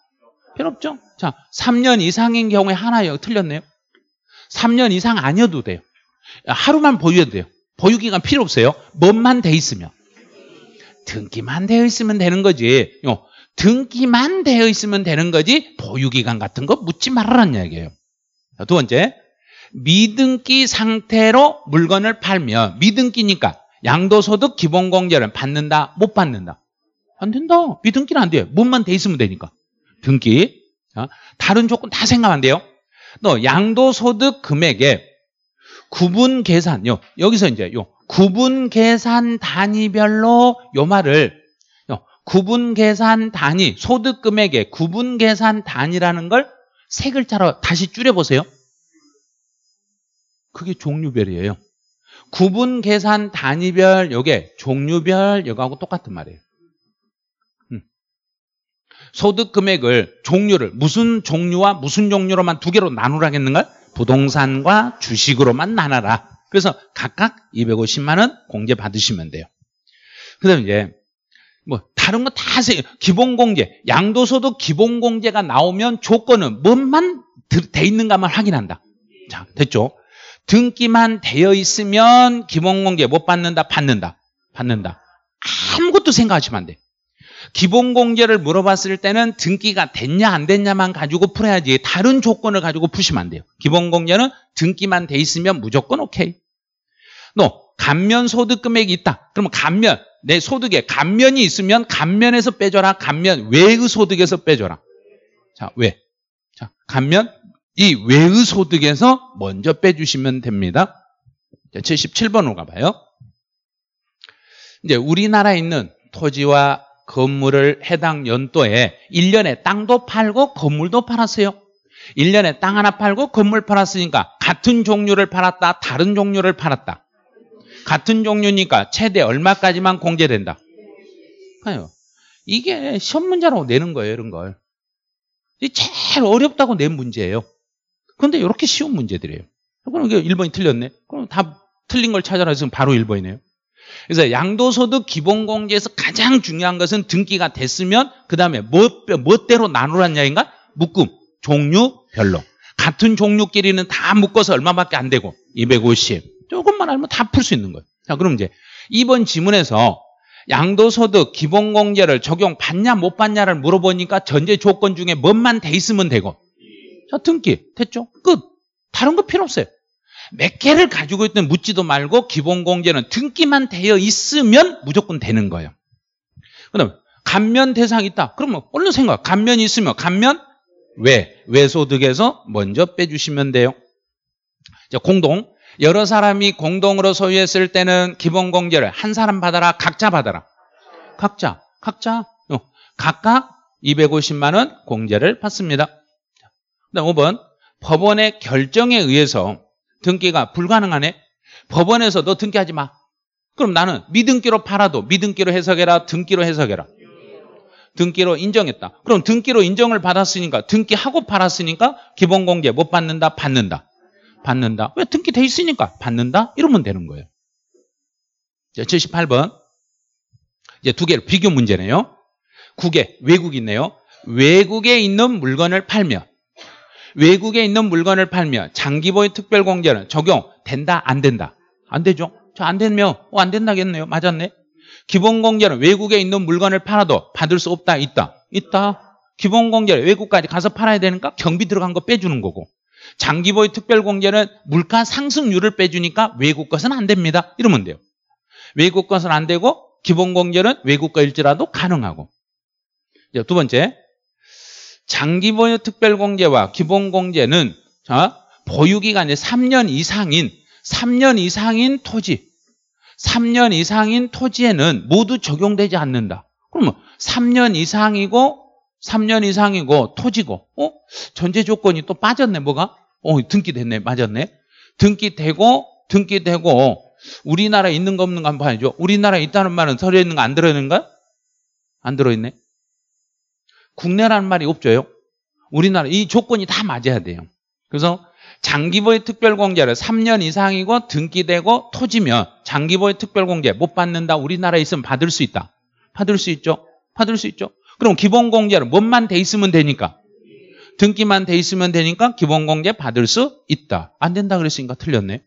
필요 없죠. 자, 삼 년 이상인 경우에 하나요. 틀렸네요. 삼 년 이상 아니어도 돼요. 하루만 보유해도 돼요. 보유기간 필요 없어요. 뭔만 돼 있으면. 등기만 되어 있으면 되는 거지. 요 등기만 되어 있으면 되는 거지 보유기간 같은 거 묻지 말라는 이야기예요. 자, 두 번째, 미등기 상태로 물건을 팔면, 미등기니까 양도소득 기본공제를 받는다 못 받는다? 안 된다. 미등기는 안 돼요. 문만 돼 있으면 되니까. 등기. 자, 다른 조건 다 생각 안 돼요. 또 양도소득 금액에 구분 계산, 요 여기서 이제 요 구분 계산 단위별로 요 말을, 요 구분 계산 단위, 소득 금액의 구분 계산 단위라는 걸 세 글자로 다시 줄여 보세요. 그게 종류별이에요. 구분 계산 단위별, 요게 종류별, 요거하고 똑같은 말이에요. 음. 소득 금액을, 종류를 무슨 종류와 무슨 종류로만 두 개로 나누라겠는가? 부동산과 주식으로만 나눠라. 그래서 각각 이백오십만 원 공제 받으시면 돼요. 그 다음에 이제 뭐 다른 거 다 하세요. 기본공제, 양도소득 기본공제가 나오면 조건은 뭔만 돼 있는가만 확인한다. 자, 됐죠? 등기만 되어 있으면 기본공제 못 받는다, 받는다, 받는다. 아무것도 생각하시면 안 돼. 기본공제를 물어봤을 때는 등기가 됐냐 안 됐냐만 가지고 풀어야지 다른 조건을 가지고 푸시면 안 돼요. 기본공제는 등기만 돼 있으면 무조건 오케이. 너 감면 소득금액이 있다. 그러면 감면, 내 소득에 감면이 있으면 감면에서 빼줘라. 감면 외의 소득에서 빼줘라. 자, 외. 자, 감면 이 외의 소득에서 먼저 빼주시면 됩니다. 자, 칠십칠 번으로 가봐요. 이제 우리나라에 있는 토지와 건물을 해당 연도에 일 년에 땅도 팔고 건물도 팔았어요. 일 년에 땅 하나 팔고 건물 팔았으니까 같은 종류를 팔았다, 다른 종류를 팔았다? 같은 종류니까 최대 얼마까지만 공제된다? 이게 시험 문제라고 내는 거예요, 이런 걸. 이게 제일 어렵다고 낸 문제예요. 그런데 이렇게 쉬운 문제들이에요. 그럼 이게 일 번이 틀렸네. 그럼 다 틀린 걸 찾아라 했으면 바로 일 번이네요. 그래서 양도소득 기본공제에서 가장 중요한 것은 등기가 됐으면 그 다음에 뭐, 뭐대로 나누란 이야기인가? 묶음, 종류별로. 같은 종류끼리는 다 묶어서 얼마밖에 안 되고 이백오십. 조금만 알면 다 풀 수 있는 거예요. 자, 그럼 이제 이번 지문에서 양도소득 기본공제를 적용받냐 못 받냐를 물어보니까 전제 조건 중에 뭔만 돼 있으면 되고. 자, 등기 됐죠? 끝. 다른 거 필요 없어요. 몇 개를 가지고 있든 묻지도 말고 기본공제는 등기만 되어 있으면 무조건 되는 거예요. 그 다음에 감면 대상 있다. 그러면 얼른 생각. 감면이 있으면 감면 외, 외소득에서 먼저 빼주시면 돼요. 자, 공동. 여러 사람이 공동으로 소유했을 때는 기본공제를 한 사람 받아라, 각자 받아라? 각자, 각자. 어, 각각 이백오십만 원 공제를 받습니다. 그 다음 오 번. 법원의 결정에 의해서 등기가 불가능하네. 법원에서 너 등기하지 마. 그럼 나는 미등기로 팔아도 미등기로 해석해라, 등기로 해석해라? 등기로 인정했다. 그럼 등기로 인정을 받았으니까, 등기하고 팔았으니까 기본공제 못 받는다, 받는다? 받는다. 왜? 등기 돼 있으니까 받는다 이러면 되는 거예요. 자, 칠십팔 번. 이제 두 개를 비교 문제네요. 국외, 외국이 있네요. 외국에 있는 물건을 팔면, 외국에 있는 물건을 팔면 장기보유특별공제는 적용된다, 안 된다? 안 되죠. 저 안 되면 어, 안 된다겠네요. 맞았네. 기본공제는 외국에 있는 물건을 팔아도 받을 수 없다, 있다? 있다. 기본공제를 외국까지 가서 팔아야 되니까 경비 들어간 거 빼주는 거고, 장기보유특별공제는 물가 상승률을 빼주니까 외국 것은 안 됩니다 이러면 돼요. 외국 것은 안 되고 기본공제는 외국 거일지라도 가능하고. 자, 두 번째, 장기보유특별공제와 기본공제는 자, 보유기간이 삼 년 이상인 삼 년 이상인 토지, 삼 년 이상인 토지에는 모두 적용되지 않는다. 그러면 삼 년 이상이고 삼 년 이상이고 토지고, 어? 전제 조건이 또 빠졌네. 뭐가? 어, 등기됐네. 맞았네. 등기되고, 등기되고 우리나라에 있는 거 없는 거 한번 봐야죠. 우리나라에 있다는 말은 서류에 있는 거 안 들어있는 거야? 안 들어있네. 국내라는 말이 없죠요. 우리나라 이 조건이 다 맞아야 돼요. 그래서 장기보유 특별공제를 삼 년 이상이고 등기되고 토지면 장기보유 특별공제 못 받는다. 우리나라에 있으면 받을 수 있다. 받을 수 있죠. 받을 수 있죠. 그럼 기본공제는 뭔만 돼 있으면 되니까, 등기만 돼 있으면 되니까 기본공제 받을 수 있다. 안 된다 그랬으니까 틀렸네.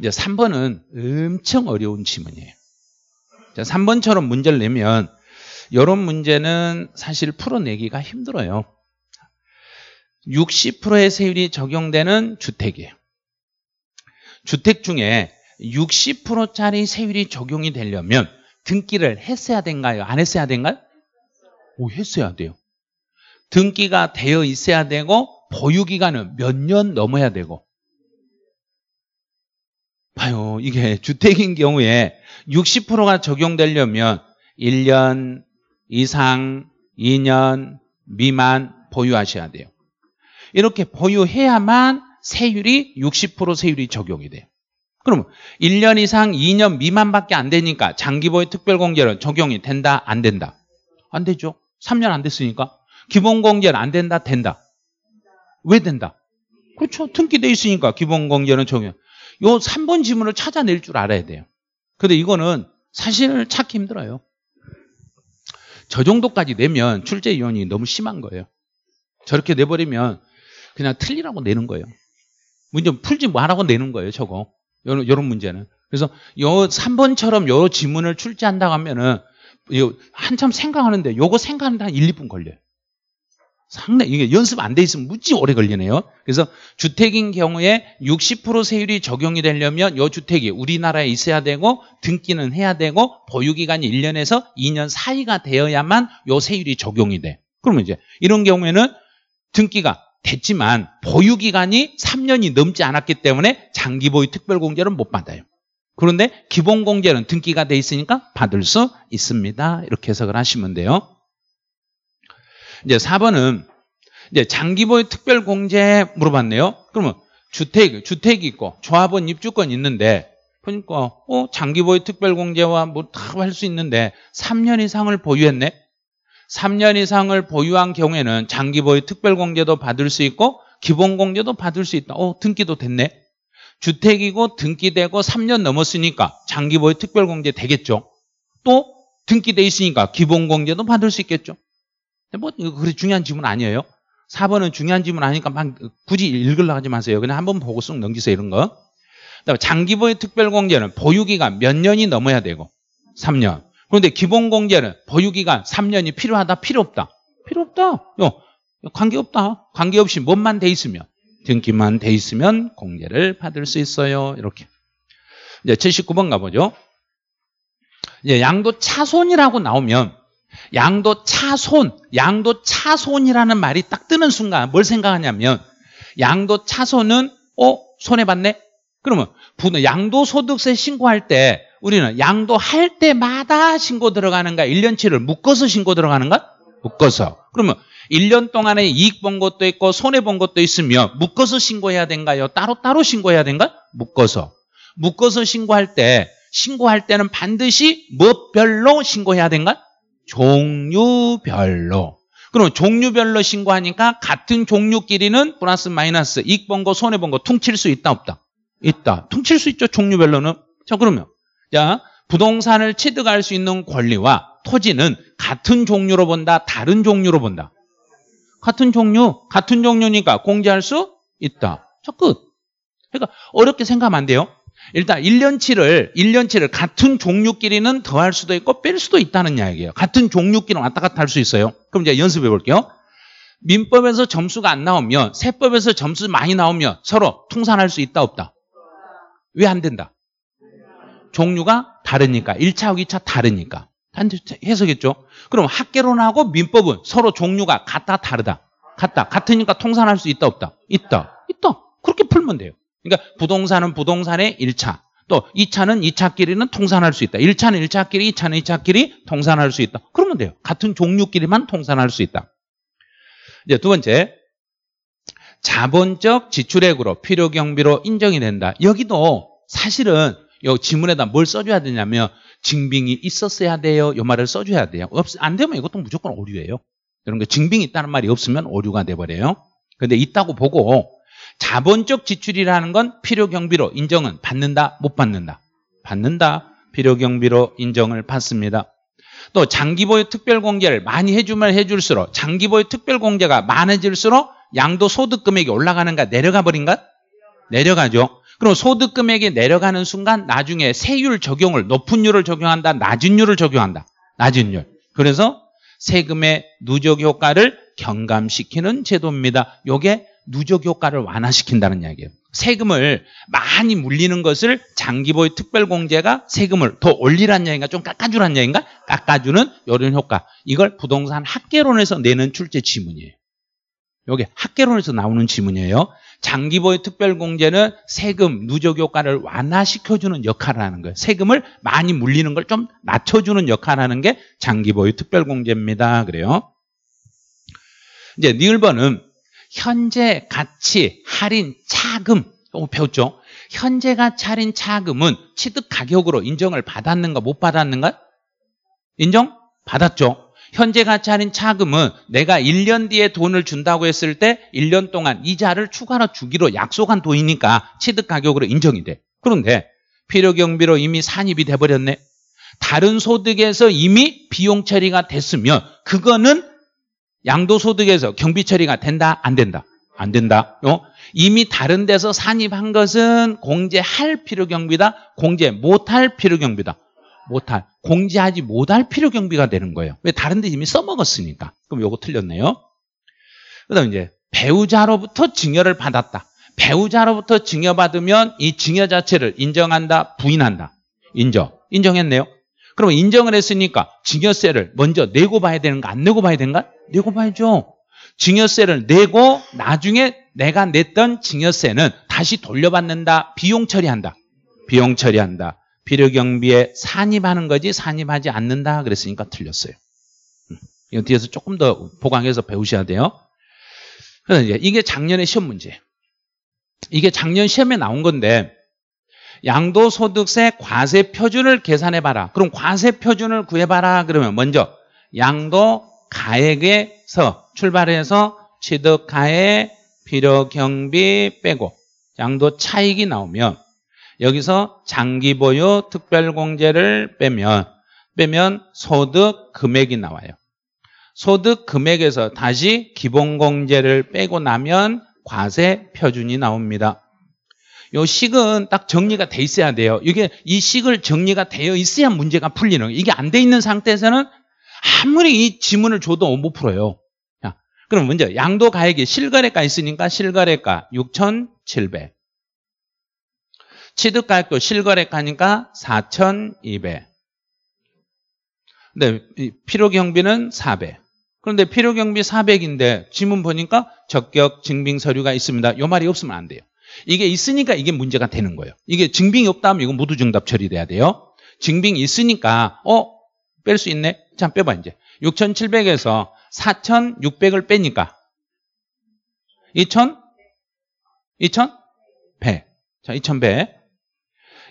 이제 삼 번은 엄청 어려운 지문이에요. 자, 삼 번처럼 문제를 내면 이런 문제는 사실 풀어내기가 힘들어요. 육십 퍼센트의 세율이 적용되는 주택이에요. 주택 중에 육십 퍼센트짜리 세율이 적용이 되려면 등기를 했어야 된가요? 안 했어야 된가요? 오, 했어야 돼요. 등기가 되어 있어야 되고 보유기간은 몇 년 넘어야 되고. 봐요. 이게 주택인 경우에 육십 퍼센트가 적용되려면 일 년 이상, 이 년 미만 보유하셔야 돼요. 이렇게 보유해야만 세율이 육십 퍼센트 세율이 적용이 돼요. 그러면 일 년 이상, 이 년 미만밖에 안 되니까 장기보유 특별공제는 적용이 된다, 안 된다? 안 되죠. 삼 년 안 됐으니까. 기본공제는 안 된다, 된다? 왜 된다? 그렇죠. 등기돼 있으니까 기본공제는 적용. 요 삼 번 지문을 찾아낼 줄 알아야 돼요. 근데 이거는 사실을 찾기 힘들어요. 저 정도까지 내면 출제위원이 너무 심한 거예요. 저렇게 내버리면 그냥 틀리라고 내는 거예요. 문제 풀지 말라고 내는 거예요, 저거. 이런, 이런 문제는. 그래서 요 삼 번처럼 요 지문을 출제한다고 하면은 한참 생각하는데 요거 생각하는데 한 일, 이 분 걸려요. 상당히 이게 연습 안 돼 있으면 무지 오래 걸리네요. 그래서 주택인 경우에 육십 퍼센트 세율이 적용이 되려면 이 주택이 우리나라에 있어야 되고 등기는 해야 되고 보유기간이 일 년에서 이 년 사이가 되어야만 이 세율이 적용이 돼. 그러면 이제 이런 경우에는 등기가 됐지만 보유기간이 삼 년이 넘지 않았기 때문에 장기보유 특별공제는 못 받아요. 그런데 기본공제는 등기가 돼 있으니까 받을 수 있습니다. 이렇게 해석을 하시면 돼요. 이제 사 번은 이제 장기보유 특별공제 물어봤네요. 그러면 주택, 주택이 있고 조합원 입주권 있는데 그러니까 어, 장기보유 특별공제와 뭐 다 할 수 있는데 삼 년 이상을 보유했네. 삼 년 이상을 보유한 경우에는 장기보유 특별공제도 받을 수 있고 기본공제도 받을 수 있다. 어, 등기도 됐네. 주택이고 등기되고 삼 년 넘었으니까 장기보유 특별공제 되겠죠. 또 등기돼 있으니까 기본공제도 받을 수 있겠죠. 뭐 그리 중요한 질문 아니에요. 사 번은 중요한 질문 아니니까 막 굳이 읽으려고 하지 마세요. 그냥 한번 보고 쑥 넘기세요. 이런 거. 그다음에 장기보유 특별공제는 보유기간 몇 년이 넘어야 되고 삼 년. 그런데 기본공제는 보유기간 삼 년이 필요하다, 필요 없다? 필요 없다. 관계없다. 관계없이 뭔만 돼 있으면, 등기만 돼 있으면 공제를 받을 수 있어요. 이렇게. 이제 칠십구 번 가보죠. 이제 양도 차손이라고 나오면 양도 차손, 양도 차손이라는 말이 딱 뜨는 순간 뭘 생각하냐면 양도 차손은 어? 손해봤네? 그러면 양도소득세 신고할 때 우리는 양도할 때마다 신고 들어가는가? 일 년치를 묶어서 신고 들어가는가? 묶어서. 그러면 일 년 동안에 이익 본 것도 있고 손해 본 것도 있으며 묶어서 신고해야 된가요? 따로따로 신고해야 된가? 묶어서. 묶어서 신고할 때, 신고할 때는 반드시 무엇별로 신고해야 된가? 종류별로. 그럼 종류별로 신고하니까 같은 종류끼리는 플러스 마이너스 이익 본 거 손해 본 거 퉁칠 수 있다 없다? 있다. 퉁칠 수 있죠. 종류별로는. 자, 그러면 자, 부동산을 취득할 수 있는 권리와 토지는 같은 종류로 본다, 다른 종류로 본다? 같은 종류. 같은 종류니까 공제할 수 있다. 자, 끝. 그러니까 어렵게 생각하면 안 돼요. 일단 일 년치를 일 년치를 같은 종류끼리는 더할 수도 있고 뺄 수도 있다는 이야기예요. 같은 종류끼리는 왔다 갔다 할 수 있어요. 그럼 이제 연습해 볼게요. 민법에서 점수가 안 나오면, 세법에서 점수 많이 나오면 서로 통산할 수 있다 없다? 왜 안 된다? 종류가 다르니까. 일 차하고 이 차 다르니까. 해석했죠? 그럼 학개론하고 민법은 서로 종류가 같다 다르다? 같다. 같으니까 통산할 수 있다 없다? 있다. 있다. 그렇게 풀면 돼요. 그러니까 부동산은 부동산의 일 차, 또 이 차는 이 차끼리는 통산할 수 있다. 일 차는 일 차끼리, 이 차는 이 차끼리 통산할 수 있다. 그러면 돼요. 같은 종류끼리만 통산할 수 있다. 이제 두 번째, 자본적 지출액으로 필요경비로 인정이 된다. 여기도 사실은 이 지문에다 뭘 써줘야 되냐면 증빙이 있었어야 돼요. 이 말을 써줘야 돼요. 없, 안 되면 이것도 무조건 오류예요. 이런 거 증빙이 있다는 말이 없으면 오류가 돼버려요. 근데 있다고 보고 자본적 지출이라는 건 필요경비로 인정은 받는다, 못 받는다? 받는다. 필요경비로 인정을 받습니다. 또 장기보유 특별공제를 많이 해주면 해줄수록, 장기보유 특별공제가 많아질수록 양도소득금액이 올라가는가, 내려가 버린가? 내려가죠. 그럼 소득금액이 내려가는 순간 나중에 세율 적용을, 높은율을 적용한다, 낮은율을 적용한다. 낮은율. 그래서 세금의 누적효과를 경감시키는 제도입니다. 이게 누적효과를 완화시킨다는 이야기예요. 세금을 많이 물리는 것을 장기보유 특별공제가 세금을 더 올리란 이야기인가? 좀 깎아주란 이야기인가? 깎아주는 이런 효과. 이걸 부동산 학계론에서 내는 출제 지문이에요. 이게 학계론에서 나오는 지문이에요. 장기보유 특별공제는 세금 누적효과를 완화시켜주는 역할을 하는 거예요. 세금을 많이 물리는 걸 좀 낮춰주는 역할을 하는 게 장기보유 특별공제입니다. 그래요. 이제 일 번은 현재 가치 할인 차금. 어, 배웠죠? 현재 가치 할인 차금은 취득 가격으로 인정을 받았는가 못 받았는가? 인정? 받았죠. 현재 가치 할인 차금은 내가 일 년 뒤에 돈을 준다고 했을 때 일 년 동안 이자를 추가로 주기로 약속한 돈이니까 취득 가격으로 인정이 돼. 그런데 필요 경비로 이미 산입이 돼버렸네. 다른 소득에서 이미 비용 처리가 됐으면 그거는 양도소득에서 경비 처리가 된다? 안 된다? 안 된다. 어? 이미 다른 데서 산입한 것은 공제할 필요 경비다. 공제 못할 필요 경비다. 못할. 공제하지 못할 필요 경비가 되는 거예요. 왜? 다른 데 이미 써먹었으니까. 그럼 요거 틀렸네요. 그 다음 이제 배우자로부터 증여를 받았다. 배우자로부터 증여받으면 이 증여 자체를 인정한다? 부인한다? 인정. 인정했네요. 그럼 인정을 했으니까 증여세를 먼저 내고 봐야 되는가? 안 내고 봐야 되는가? 내고 봐야죠. 증여세를 내고 나중에 내가 냈던 증여세는 다시 돌려받는다? 비용 처리한다? 비용 처리한다. 필요 경비에 산입하는 거지 산입하지 않는다. 그랬으니까 틀렸어요. 이거 뒤에서 조금 더 보강해서 배우셔야 돼요. 그래서 이제 이게 작년에 시험 문제. 이게 작년 시험에 나온 건데 양도소득세 과세 표준을 계산해봐라. 그럼 과세 표준을 구해봐라. 그러면 먼저 양도가액에서 출발해서 취득가액, 필요경비 빼고 양도차익이 나오면 여기서 장기보유 특별공제를 빼면 빼면 소득금액이 나와요. 소득금액에서 다시 기본공제를 빼고 나면 과세 표준이 나옵니다. 이 식은 딱 정리가 돼 있어야 돼요. 이게 이 식을 정리가 되어 있어야 문제가 풀리는 거예요. 이게 안 돼 있는 상태에서는 아무리 이 지문을 줘도 못 풀어요. 자, 그럼 먼저 양도가액이 실거래가 있으니까 실거래가 육천칠백. 취득가액도 실거래가니까 사천이백. 근데 필요경비는 사백. 그런데 필요경비 사백인데 지문 보니까 적격증빙서류가 있습니다. 이 말이 없으면 안 돼요. 이게 있으니까 이게 문제가 되는 거예요. 이게 증빙이 없다 하면 이거 모두 정답 처리돼야 돼요. 증빙이 있으니까 어? 뺄 수 있네? 참 빼봐 이제. 육천칠백에서 사천육백을 빼니까 이천? 이천백. 자, 이천백.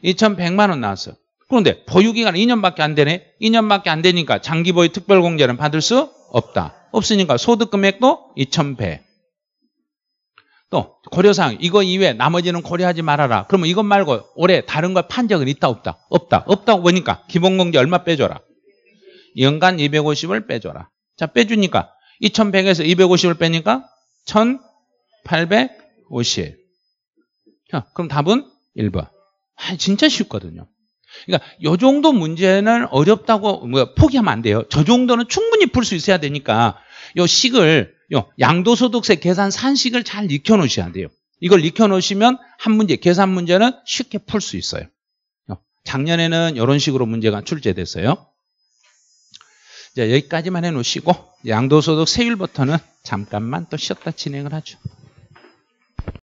이천백만 원 나왔어요. 그런데 보유기간은 이 년밖에 안 되네. 이 년밖에 안 되니까 장기보유 특별공제는 받을 수 없다. 없으니까 소득금액도 이천백. 또 고려사항 이거 이외에 나머지는 고려하지 말아라. 그러면 이것 말고 올해 다른 걸 판 적은 있다 없다? 없다. 없다고 보니까 기본공제 얼마 빼줘라? 연간 이백오십을 빼줘라. 자, 빼주니까 이천백에서 이백오십을 빼니까 천팔백오십. 자, 그럼 답은 일 번. 아, 진짜 쉽거든요. 그러니까 이 정도 문제는 어렵다고 뭐 포기하면 안 돼요. 저 정도는 충분히 풀 수 있어야 되니까 이 식을 요 양도소득세 계산 산식을 잘 익혀놓으셔야 돼요. 이걸 익혀놓으시면 한 문제, 계산 문제는 쉽게 풀 수 있어요. 작년에는 이런 식으로 문제가 출제됐어요. 자, 여기까지만 해놓으시고 양도소득 세율부터는 잠깐만 또 쉬었다 진행을 하죠.